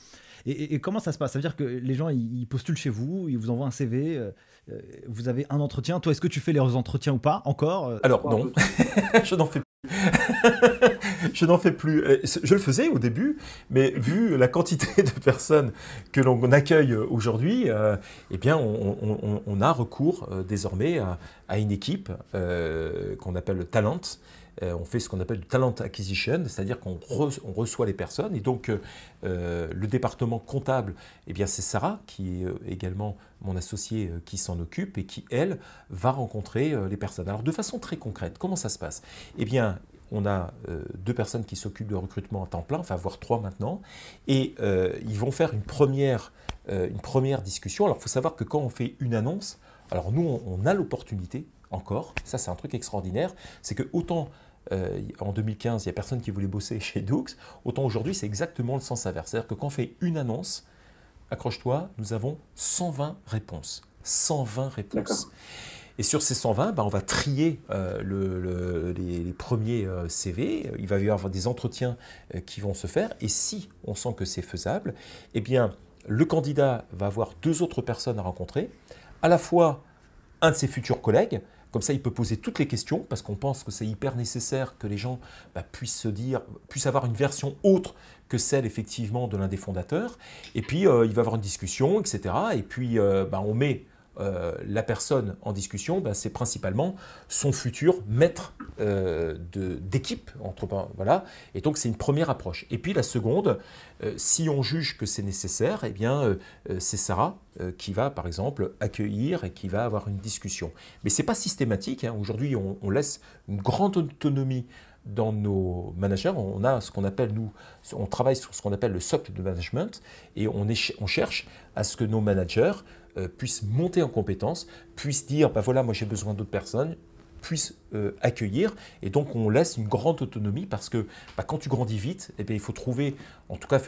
Et, et, et comment ça se passe? Ça veut dire que les gens, ils, ils postulent chez vous, ils vous envoient un C V, euh, vous avez un entretien. Toi, est-ce que tu fais les entretiens ou pas encore? Alors, non, non. Je n'en fais plus. Je n'en fais plus. Je le faisais au début, mais vu la quantité de personnes que l'on accueille aujourd'hui, euh, eh bien, on, on, on a recours euh, désormais à, à une équipe euh, qu'on appelle Talent. Euh, on fait ce qu'on appelle du Talent Acquisition, c'est-à-dire qu'on re, on reçoit les personnes. Et donc, euh, le département comptable, eh bien, c'est Sarah, qui est euh, également mon associé qui s'en occupe et qui, elle, va rencontrer les personnes. Alors, de façon très concrète, comment ça se passe? Eh bien, on a euh, deux personnes qui s'occupent de recrutement à temps plein, enfin, voire trois maintenant, et euh, ils vont faire une première, euh, une première discussion. Alors, il faut savoir que quand on fait une annonce, alors nous, on, on a l'opportunité encore, ça, c'est un truc extraordinaire, c'est que autant... Euh, en deux mille quinze, il n'y a personne qui voulait bosser chez Dougs, autant aujourd'hui, c'est exactement le sens inverse. C'est-à-dire que quand on fait une annonce, accroche-toi, nous avons cent vingt réponses. cent vingt réponses. Et sur ces cent vingt, bah, on va trier euh, le, le, les, les premiers euh, C V. Il va y avoir des entretiens euh, qui vont se faire. Et si on sent que c'est faisable, eh bien, le candidat va avoir deux autres personnes à rencontrer, à la fois un de ses futurs collègues. Comme ça, il peut poser toutes les questions parce qu'on pense que c'est hyper nécessaire que les gens bah, puissent se dire, puissent avoir une version autre que celle effectivement de l'un des fondateurs. Et puis, euh, il va y avoir une discussion, et cetera. Et puis, euh, bah, on met euh, la personne en discussion. Bah, c'est principalement son futur maître euh, d'équipe. Voilà. Et donc, c'est une première approche. Et puis, la seconde, euh, si on juge que c'est nécessaire, eh bien, euh, c'est Sarah qui va, par exemple, accueillir et qui va avoir une discussion. Mais ce n'est pas systématique. Hein. Aujourd'hui, on, on laisse une grande autonomie dans nos managers. On a ce qu'on appelle, nous, on travaille sur ce qu'on appelle le socle de management et on, est, on cherche à ce que nos managers euh, puissent monter en compétences, puissent dire, bah voilà, moi j'ai besoin d'autres personnes, puisse euh, accueillir. Et donc, on laisse une grande autonomie parce que bah, quand tu grandis vite, eh bien, il faut trouver, en tout cas,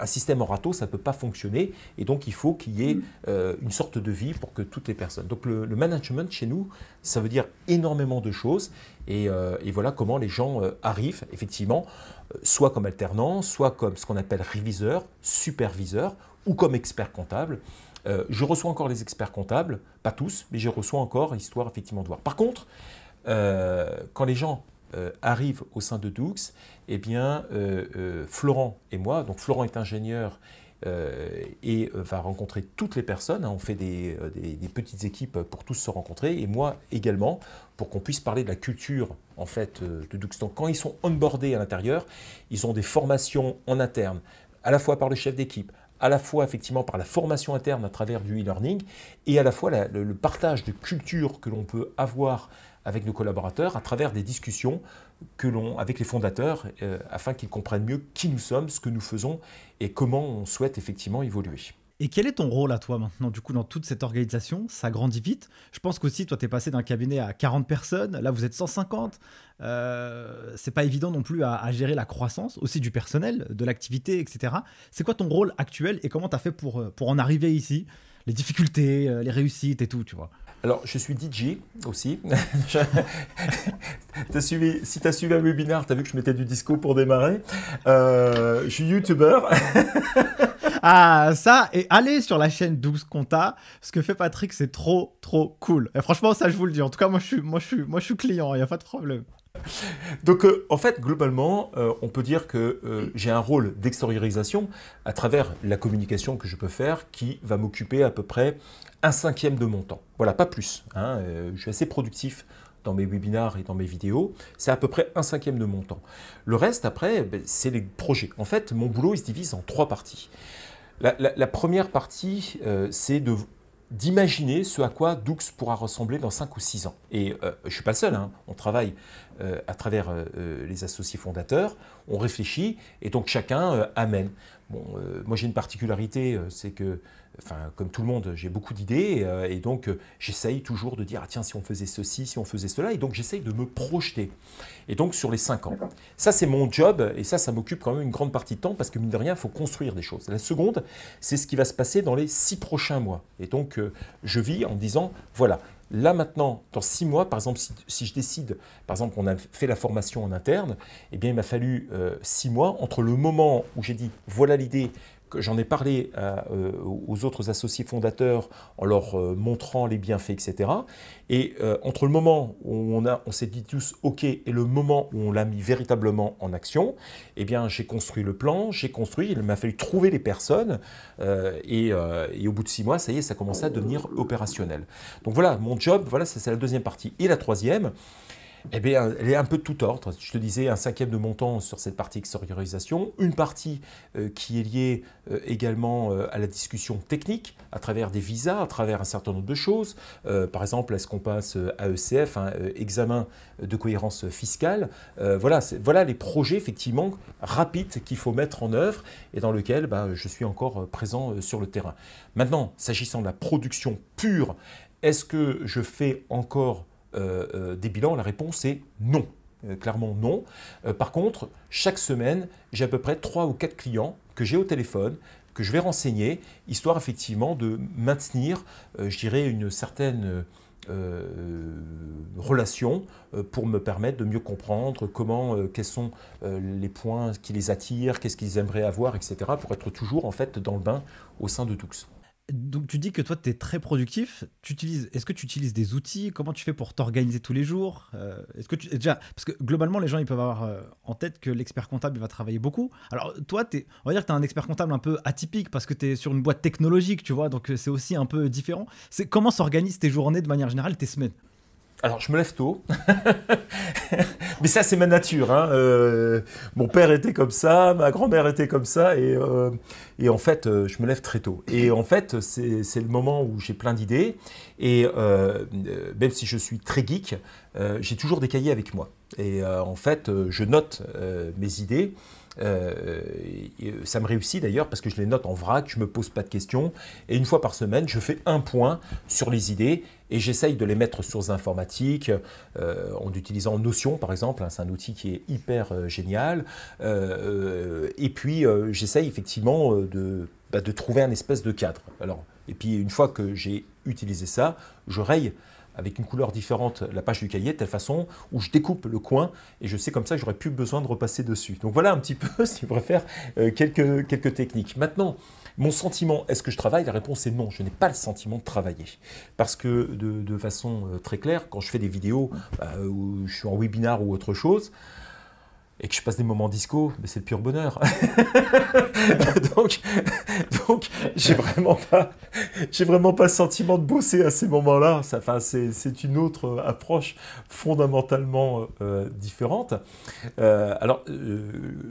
un système en râteau, ça ne peut pas fonctionner. Et donc, il faut qu'il y ait euh, une sorte de vie pour que toutes les personnes. Donc, le, le management chez nous, ça veut dire énormément de choses. Et, euh, et voilà comment les gens euh, arrivent, effectivement, euh, soit comme alternants, soit comme ce qu'on appelle réviseur, superviseur ou comme expert comptable. Euh, je reçois encore les experts comptables, pas tous, mais je reçois encore, histoire effectivement de voir. Par contre, euh, quand les gens euh, arrivent au sein de Dougs, eh bien, euh, euh, Florent et moi, donc Florent est ingénieur euh, et euh, va rencontrer toutes les personnes, hein, on fait des, des, des petites équipes pour tous se rencontrer, et moi également, pour qu'on puisse parler de la culture en fait, euh, de Dougs. Donc quand ils sont onboardés à l'intérieur, ils ont des formations en interne, à la fois par le chef d'équipe, à la fois effectivement par la formation interne à travers du e-learning et à la fois la, le, le partage de culture que l'on peut avoir avec nos collaborateurs à travers des discussions que l'on avec les fondateurs euh, afin qu'ils comprennent mieux qui nous sommes, ce que nous faisons et comment on souhaite effectivement évoluer. Et quel est ton rôle à toi maintenant, du coup, dans toute cette organisation? Ça grandit vite. Je pense qu'aussi, toi, tu es passé d'un cabinet à quarante personnes. Là, vous êtes cent cinquante. Euh, c'est pas évident non plus à, à gérer la croissance, aussi du personnel, de l'activité, et cetera. C'est quoi ton rôle actuel et comment tu as fait pour, pour en arriver ici? Les difficultés, les réussites et tout, tu vois. Alors, je suis D J aussi. T'as suivi, si tu as suivi un webinaire, tu as vu que je mettais du disco pour démarrer. Euh, je suis YouTuber. Ah, ça, et allez sur la chaîne Dougs Compta. Ce que fait Patrick, c'est trop, trop cool. Et franchement, ça, je vous le dis. En tout cas, moi, je suis, moi, je suis, moi, je suis client, il n'y a pas de problème. Donc, euh, en fait, globalement, euh, on peut dire que euh, j'ai un rôle d'extériorisation à travers la communication que je peux faire qui va m'occuper à peu près un cinquième de mon temps. Voilà, pas plus. Hein, euh, je suis assez productif dans mes webinars et dans mes vidéos. C'est à peu près un cinquième de mon temps. Le reste, après, ben, c'est les projets. En fait, mon boulot, il se divise en trois parties. La, la, la première partie, euh, c'est de d'imaginer ce à quoi Dougs pourra ressembler dans cinq ou six ans. Et euh, je ne suis pas le seul, hein. On travaille euh, à travers euh, les associés fondateurs, on réfléchit et donc chacun euh, amène. Bon, euh, moi j'ai une particularité, euh, c'est que, enfin, comme tout le monde, j'ai beaucoup d'idées euh, et donc euh, j'essaye toujours de dire ah, « tiens, si on faisait ceci, si on faisait cela » et donc j'essaye de me projeter. Et donc sur les cinq ans. Ça c'est mon job et ça, ça m'occupe quand même une grande partie de temps parce que mine de rien, il faut construire des choses. La seconde, c'est ce qui va se passer dans les six prochains mois. Et donc euh, je vis en disant « voilà ». Là, maintenant, dans six mois, par exemple, si, si je décide, par exemple, on a fait la formation en interne, eh bien, il m'a fallu euh, six mois entre le moment où j'ai dit « voilà l'idée », que j'en ai parlé à, euh, aux autres associés fondateurs en leur euh, montrant les bienfaits, et cetera. Et euh, entre le moment où on, on s'est dit tous « ok » et le moment où on l'a mis véritablement en action, eh bien, j'ai construit le plan, j'ai construit, il m'a fallu trouver les personnes euh, et, euh, et au bout de six mois, ça y est, ça commençait à devenir opérationnel. Donc voilà, mon job, voilà, c'est la deuxième partie. Et la troisième, eh bien, elle est un peu de tout ordre. Je te disais un cinquième de mon temps sur cette partie extériorisation, une partie euh, qui est liée euh, également euh, à la discussion technique, à travers des visas, à travers un certain nombre de choses. Euh, par exemple, est-ce qu'on passe A E C F, hein, examen de cohérence fiscale. Euh, voilà, voilà les projets effectivement rapides qu'il faut mettre en œuvre et dans lesquels bah, je suis encore présent sur le terrain. Maintenant, s'agissant de la production pure, est-ce que je fais encore Euh, euh, des bilans, la réponse est non, euh, clairement non. Euh, par contre, chaque semaine, j'ai à peu près trois ou quatre clients que j'ai au téléphone, que je vais renseigner, histoire effectivement de maintenir, euh, je dirais, une certaine euh, relation euh, pour me permettre de mieux comprendre comment, euh, quels sont euh, les points qui les attirent, qu'est-ce qu'ils aimeraient avoir, et cetera, pour être toujours en fait dans le bain au sein de Dougs. Donc, tu dis que toi, tu es très productif. T'utilises, est-ce que tu utilises des outils? Comment tu fais pour t'organiser tous les jours? euh, est-ce que tu, déjà, parce que globalement, les gens, ils peuvent avoir en tête que l'expert comptable, il va travailler beaucoup. Alors, toi, t'es, on va dire que tu es un expert comptable un peu atypique parce que tu es sur une boîte technologique, tu vois, donc c'est aussi un peu différent. C'est, comment s'organisent tes journées de manière générale, tes semaines? Alors, je me lève tôt, mais ça, c'est ma nature. Hein. Euh, mon père était comme ça, ma grand-mère était comme ça, et, euh, et en fait, je me lève très tôt. Et en fait, c'est le moment où j'ai plein d'idées, et euh, même si je suis très geek, euh, j'ai toujours des cahiers avec moi. Et euh, en fait, je note euh, mes idées. Euh, ça me réussit d'ailleurs parce que je les note en vrac, je ne me pose pas de questions. Et une fois par semaine, je fais un point sur les idées et j'essaye de les mettre sur les informatiques euh, en utilisant Notion par exemple. Hein, c'est un outil qui est hyper euh, génial. Euh, et puis, euh, j'essaye effectivement de, bah, de trouver un espèce de cadre. Alors, et puis, une fois que j'ai utilisé ça, je raye avec une couleur différente la page du cahier, de telle façon où je découpe le coin et je sais comme ça que j'aurais plus besoin de repasser dessus. Donc voilà un petit peu, si vous préférez, quelques, quelques techniques. Maintenant, mon sentiment, est-ce que je travaille? La réponse est non, je n'ai pas le sentiment de travailler. Parce que de, de façon très claire, quand je fais des vidéos euh, où je suis en webinar ou autre chose, et que je passe des moments disco, mais c'est le pur bonheur. donc, donc j'ai vraiment pas, j'ai vraiment pas le sentiment de bosser à ces moments-là. Enfin, c'est une autre approche fondamentalement euh, différente. Euh, alors, euh,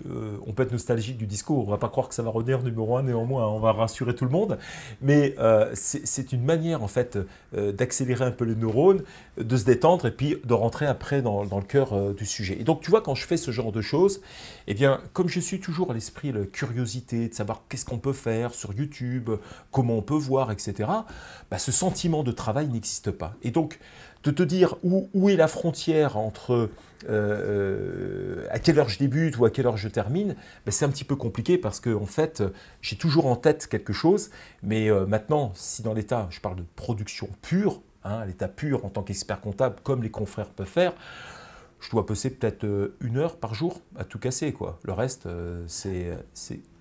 euh, on peut être nostalgique du disco, on ne va pas croire que ça va revenir numéro un néanmoins, hein, on va rassurer tout le monde. Mais euh, c'est une manière en fait euh, d'accélérer un peu les neurones, de se détendre et puis de rentrer après dans, dans le cœur euh, du sujet. Et donc, tu vois, quand je fais ce genre de choses, et eh bien, comme je suis toujours à l'esprit la curiosité de savoir qu'est-ce qu'on peut faire sur YouTube, comment on peut voir, et cetera, bah, ce sentiment de travail n'existe pas. Et donc, de te dire où, où est la frontière entre euh, à quelle heure je débute ou à quelle heure je termine, bah, c'est un petit peu compliqué parce que en fait, j'ai toujours en tête quelque chose, mais euh, maintenant, si dans l'état, je parle de production pure, hein, à l'état pur en tant qu'expert comptable, comme les confrères peuvent faire, je dois passer peut-être une heure par jour à tout casser, quoi. Le reste, c'est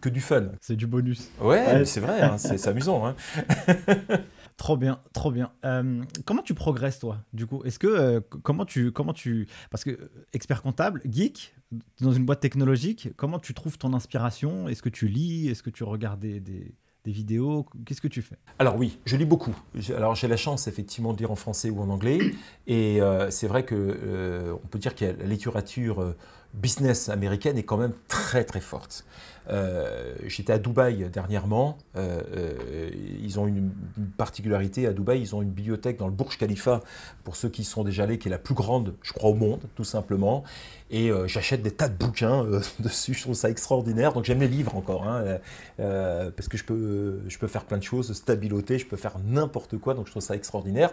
que du fun. C'est du bonus. Ouais, ouais. C'est vrai, hein, c'est amusant. Hein. Trop bien, trop bien. Euh, comment tu progresses, toi, du coup? Est-ce que, euh, comment tu, comment tu... Parce que expert comptable, geek, dans une boîte technologique, comment tu trouves ton inspiration? Est-ce que tu lis? Est-ce que tu regardes des... des... des vidéos, qu'est-ce que tu fais? Alors oui, je lis beaucoup. Alors j'ai la chance effectivement de lire en français ou en anglais et euh, c'est vrai que euh, on peut dire que la littérature business américaine est quand même très très forte. Euh, J'étais à Dubaï dernièrement, euh, euh, ils ont une particularité à Dubaï, ils ont une bibliothèque dans le Burj Khalifa, pour ceux qui sont déjà allés, qui est la plus grande, je crois, au monde, tout simplement, et euh, j'achète des tas de bouquins euh, dessus, je trouve ça extraordinaire, donc j'aime les livres encore, hein, euh, parce que je peux, je peux faire plein de choses, stabiloter, je peux faire n'importe quoi, donc je trouve ça extraordinaire.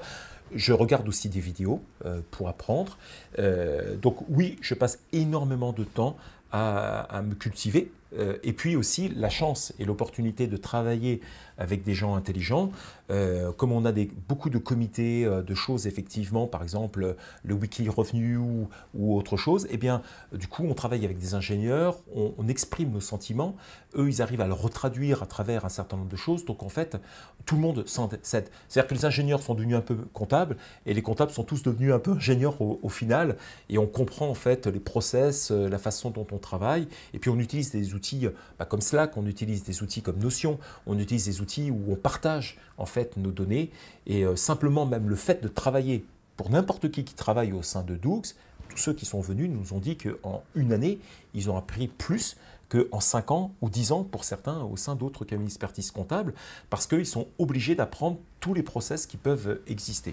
Je regarde aussi des vidéos euh, pour apprendre, euh, donc oui, je passe énormément de temps à, à me cultiver, euh, et puis aussi la chance et l'opportunité de travailler avec des gens intelligents, euh, comme on a des, beaucoup de comités euh, de choses effectivement, par exemple le Weekly Revenu ou, ou autre chose, et eh bien du coup on travaille avec des ingénieurs, on, on exprime nos sentiments, eux ils arrivent à le retraduire à travers un certain nombre de choses, donc en fait tout le monde s'aide. C'est-à-dire que les ingénieurs sont devenus un peu comptables et les comptables sont tous devenus un peu ingénieurs au, au final, et on comprend en fait les process, la façon dont on travaille, et puis on utilise des outils bah, comme Slack, on utilise des outils comme Notion, on utilise des outils où on partage en fait nos données, et euh, simplement même le fait de travailler pour n'importe qui qui travaille au sein de Dougs, tous ceux qui sont venus nous ont dit qu'en une année, ils ont appris plus qu'en cinq ans ou dix ans pour certains au sein d'autres cabinets d'expertise comptable, parce qu'ils sont obligés d'apprendre tous les process qui peuvent exister.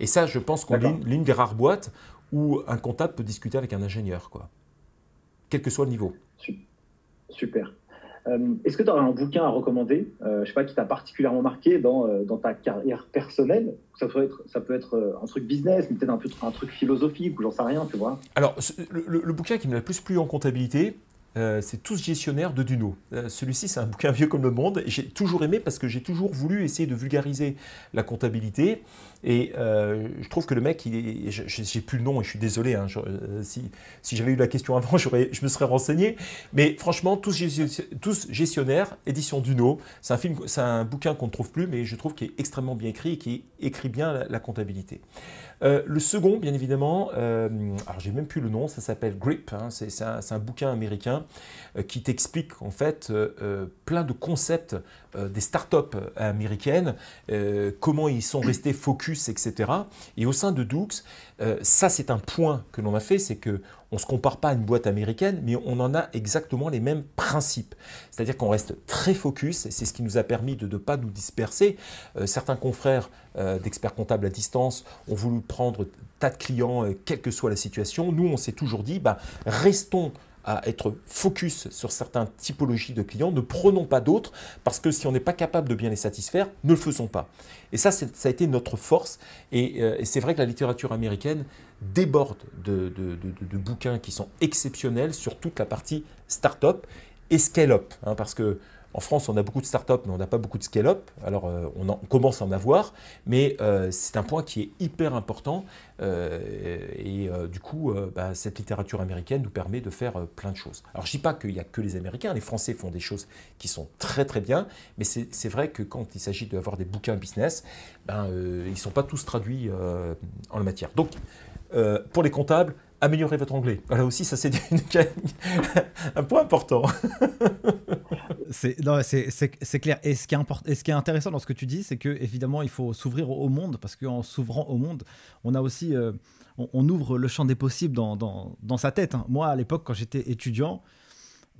Et ça, je pense qu'on est l'une des rares boîtes où un comptable peut discuter avec un ingénieur, quoi. Quel que soit le niveau. Super. Euh, Est-ce que tu aurais un bouquin à recommander, euh, je sais pas, qui t'a particulièrement marqué dans, euh, dans ta carrière personnelle? Ça peut être, ça peut être un truc business, mais peut-être un, peu, un truc philosophique, ou j'en sais rien, tu vois. Alors, le, le, le bouquin qui me l'a le plus plu en comptabilité, Euh, c'est Tous gestionnaires de Dunod. Euh, Celui-ci, c'est un bouquin vieux comme le monde. J'ai toujours aimé parce que j'ai toujours voulu essayer de vulgariser la comptabilité. Et euh, je trouve que le mec, j'ai plus le nom et je suis désolé. Hein, je, euh, si si j'avais eu la question avant, je me serais renseigné. Mais franchement, Tous, tous gestionnaires, édition Dunod. C'est un, c'est un bouquin qu'on ne trouve plus, mais je trouve qu'il est extrêmement bien écrit et qui écrit bien la, la comptabilité. Euh, le second, bien évidemment, euh, alors j'ai même plus le nom, ça s'appelle Grip, hein, c'est un, un bouquin américain euh, qui t'explique en fait euh, plein de concepts euh, des startups américaines, euh, comment ils sont restés focus, et cetera. Et au sein de Dougs, euh, ça c'est un point que l'on a fait, c'est que on ne se compare pas à une boîte américaine, mais on en a exactement les mêmes principes. C'est-à-dire qu'on reste très focus, et c'est ce qui nous a permis de ne pas nous disperser. Euh, certains confrères euh, d'experts comptables à distance ont voulu prendre tas de clients, euh, quelle que soit la situation. Nous, on s'est toujours dit, bah, restons à être focus sur certaines typologies de clients, ne prenons pas d'autres, parce que si on n'est pas capable de bien les satisfaire, ne le faisons pas. Et ça, ça a été notre force. Et, euh, et c'est vrai que la littérature américaine déborde de, de, de, de bouquins qui sont exceptionnels sur toute la partie start-up et scale-up, hein, parce que en France, on a beaucoup de start-up, mais on n'a pas beaucoup de scale-up. Alors, euh, on, en, on commence à en avoir, mais euh, c'est un point qui est hyper important. Euh, et euh, du coup, euh, bah, cette littérature américaine nous permet de faire euh, plein de choses. Alors, je ne dis pas qu'il n'y a que les Américains. Les Français font des choses qui sont très, très bien. Mais c'est vrai que quand il s'agit d'avoir des bouquins business, ben, euh, ils ne sont pas tous traduits euh, en la matière. Donc, euh, pour les comptables, améliorer votre anglais. Là aussi, ça c'est une... un point important. C'est clair. Et ce qui est, import... et ce qui est intéressant dans ce que tu dis, c'est qu'évidemment, il faut s'ouvrir au monde, parce qu'en s'ouvrant au monde, on a aussi, euh, on, on ouvre le champ des possibles dans, dans, dans sa tête. Hein. Moi, à l'époque, quand j'étais étudiant,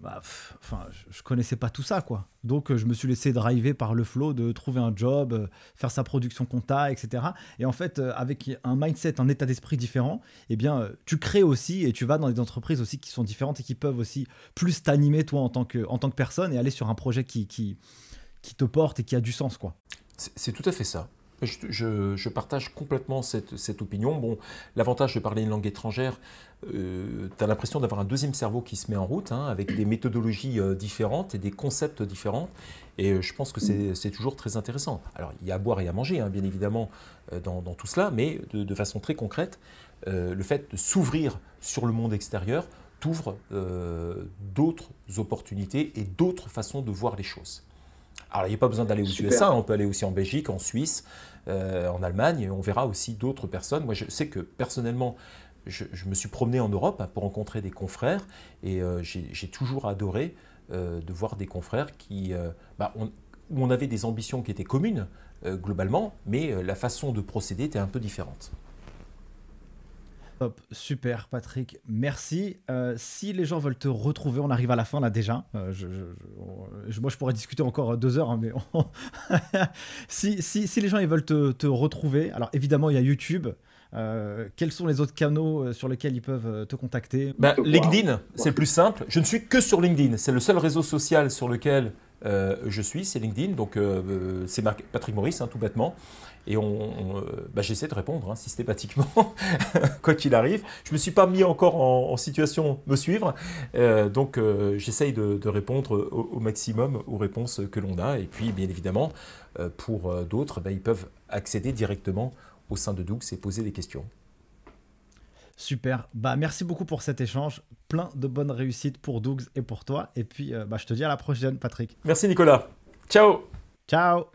bah, pff, enfin, je ne connaissais pas tout ça, quoi. Donc, je me suis laissé driver par le flow de trouver un job, euh, faire sa production compta, et cetera. Et en fait, euh, avec un mindset, un état d'esprit différent, eh bien, euh, tu crées aussi et tu vas dans des entreprises aussi qui sont différentes et qui peuvent aussi plus t'animer, toi, en tant que, en tant que personne, et aller sur un projet qui, qui, qui te porte et qui a du sens, quoi. C'est tout à fait ça. Je, je, je partage complètement cette, cette opinion. Bon, l'avantage de parler une langue étrangère, euh, tu as l'impression d'avoir un deuxième cerveau qui se met en route, hein, avec des méthodologies euh, différentes et des concepts différents. Et euh, je pense que c'est toujours très intéressant. Alors, il y a à boire et à manger, hein, bien évidemment, euh, dans, dans tout cela, mais de, de façon très concrète, euh, le fait de s'ouvrir sur le monde extérieur t'ouvre euh, d'autres opportunités et d'autres façons de voir les choses. Alors, il n'y a pas besoin d'aller aux Super. U S A, on peut aller aussi en Belgique, en Suisse, euh, en Allemagne, et on verra aussi d'autres personnes. Moi, je sais que personnellement, je, je me suis promené en Europe, hein, pour rencontrer des confrères, et euh, j'ai toujours adoré euh, de voir des confrères qui, euh, bah, on, où on avait des ambitions qui étaient communes, euh, globalement, mais euh, la façon de procéder était un peu différente. Top, super Patrick, merci. Euh, si les gens veulent te retrouver, on arrive à la fin là déjà. Euh, je, je, je, moi je pourrais discuter encore deux heures, hein, mais on... si, si, si les gens ils veulent te, te retrouver, alors évidemment il y a YouTube. Euh, quels sont les autres canaux sur lesquels ils peuvent te contacter? Bah, LinkedIn, c'est le plus simple. Je ne suis que sur LinkedIn, c'est le seul réseau social sur lequel euh, je suis, c'est LinkedIn. Donc euh, c'est Patrick Maurice, hein, tout bêtement. Et on, on, bah j'essaie de répondre, hein, systématiquement, quoi qu'il arrive. Je ne me suis pas mis encore en, en situation de me suivre, euh, donc euh, j'essaye de, de répondre au, au maximum aux réponses que l'on a. Et puis, bien évidemment, euh, pour d'autres, bah, ils peuvent accéder directement au sein de Dougs et poser des questions. Super. Bah, merci beaucoup pour cet échange. Plein de bonnes réussites pour Dougs et pour toi. Et puis, euh, bah, je te dis à la prochaine, Patrick. Merci, Nicolas. Ciao. Ciao.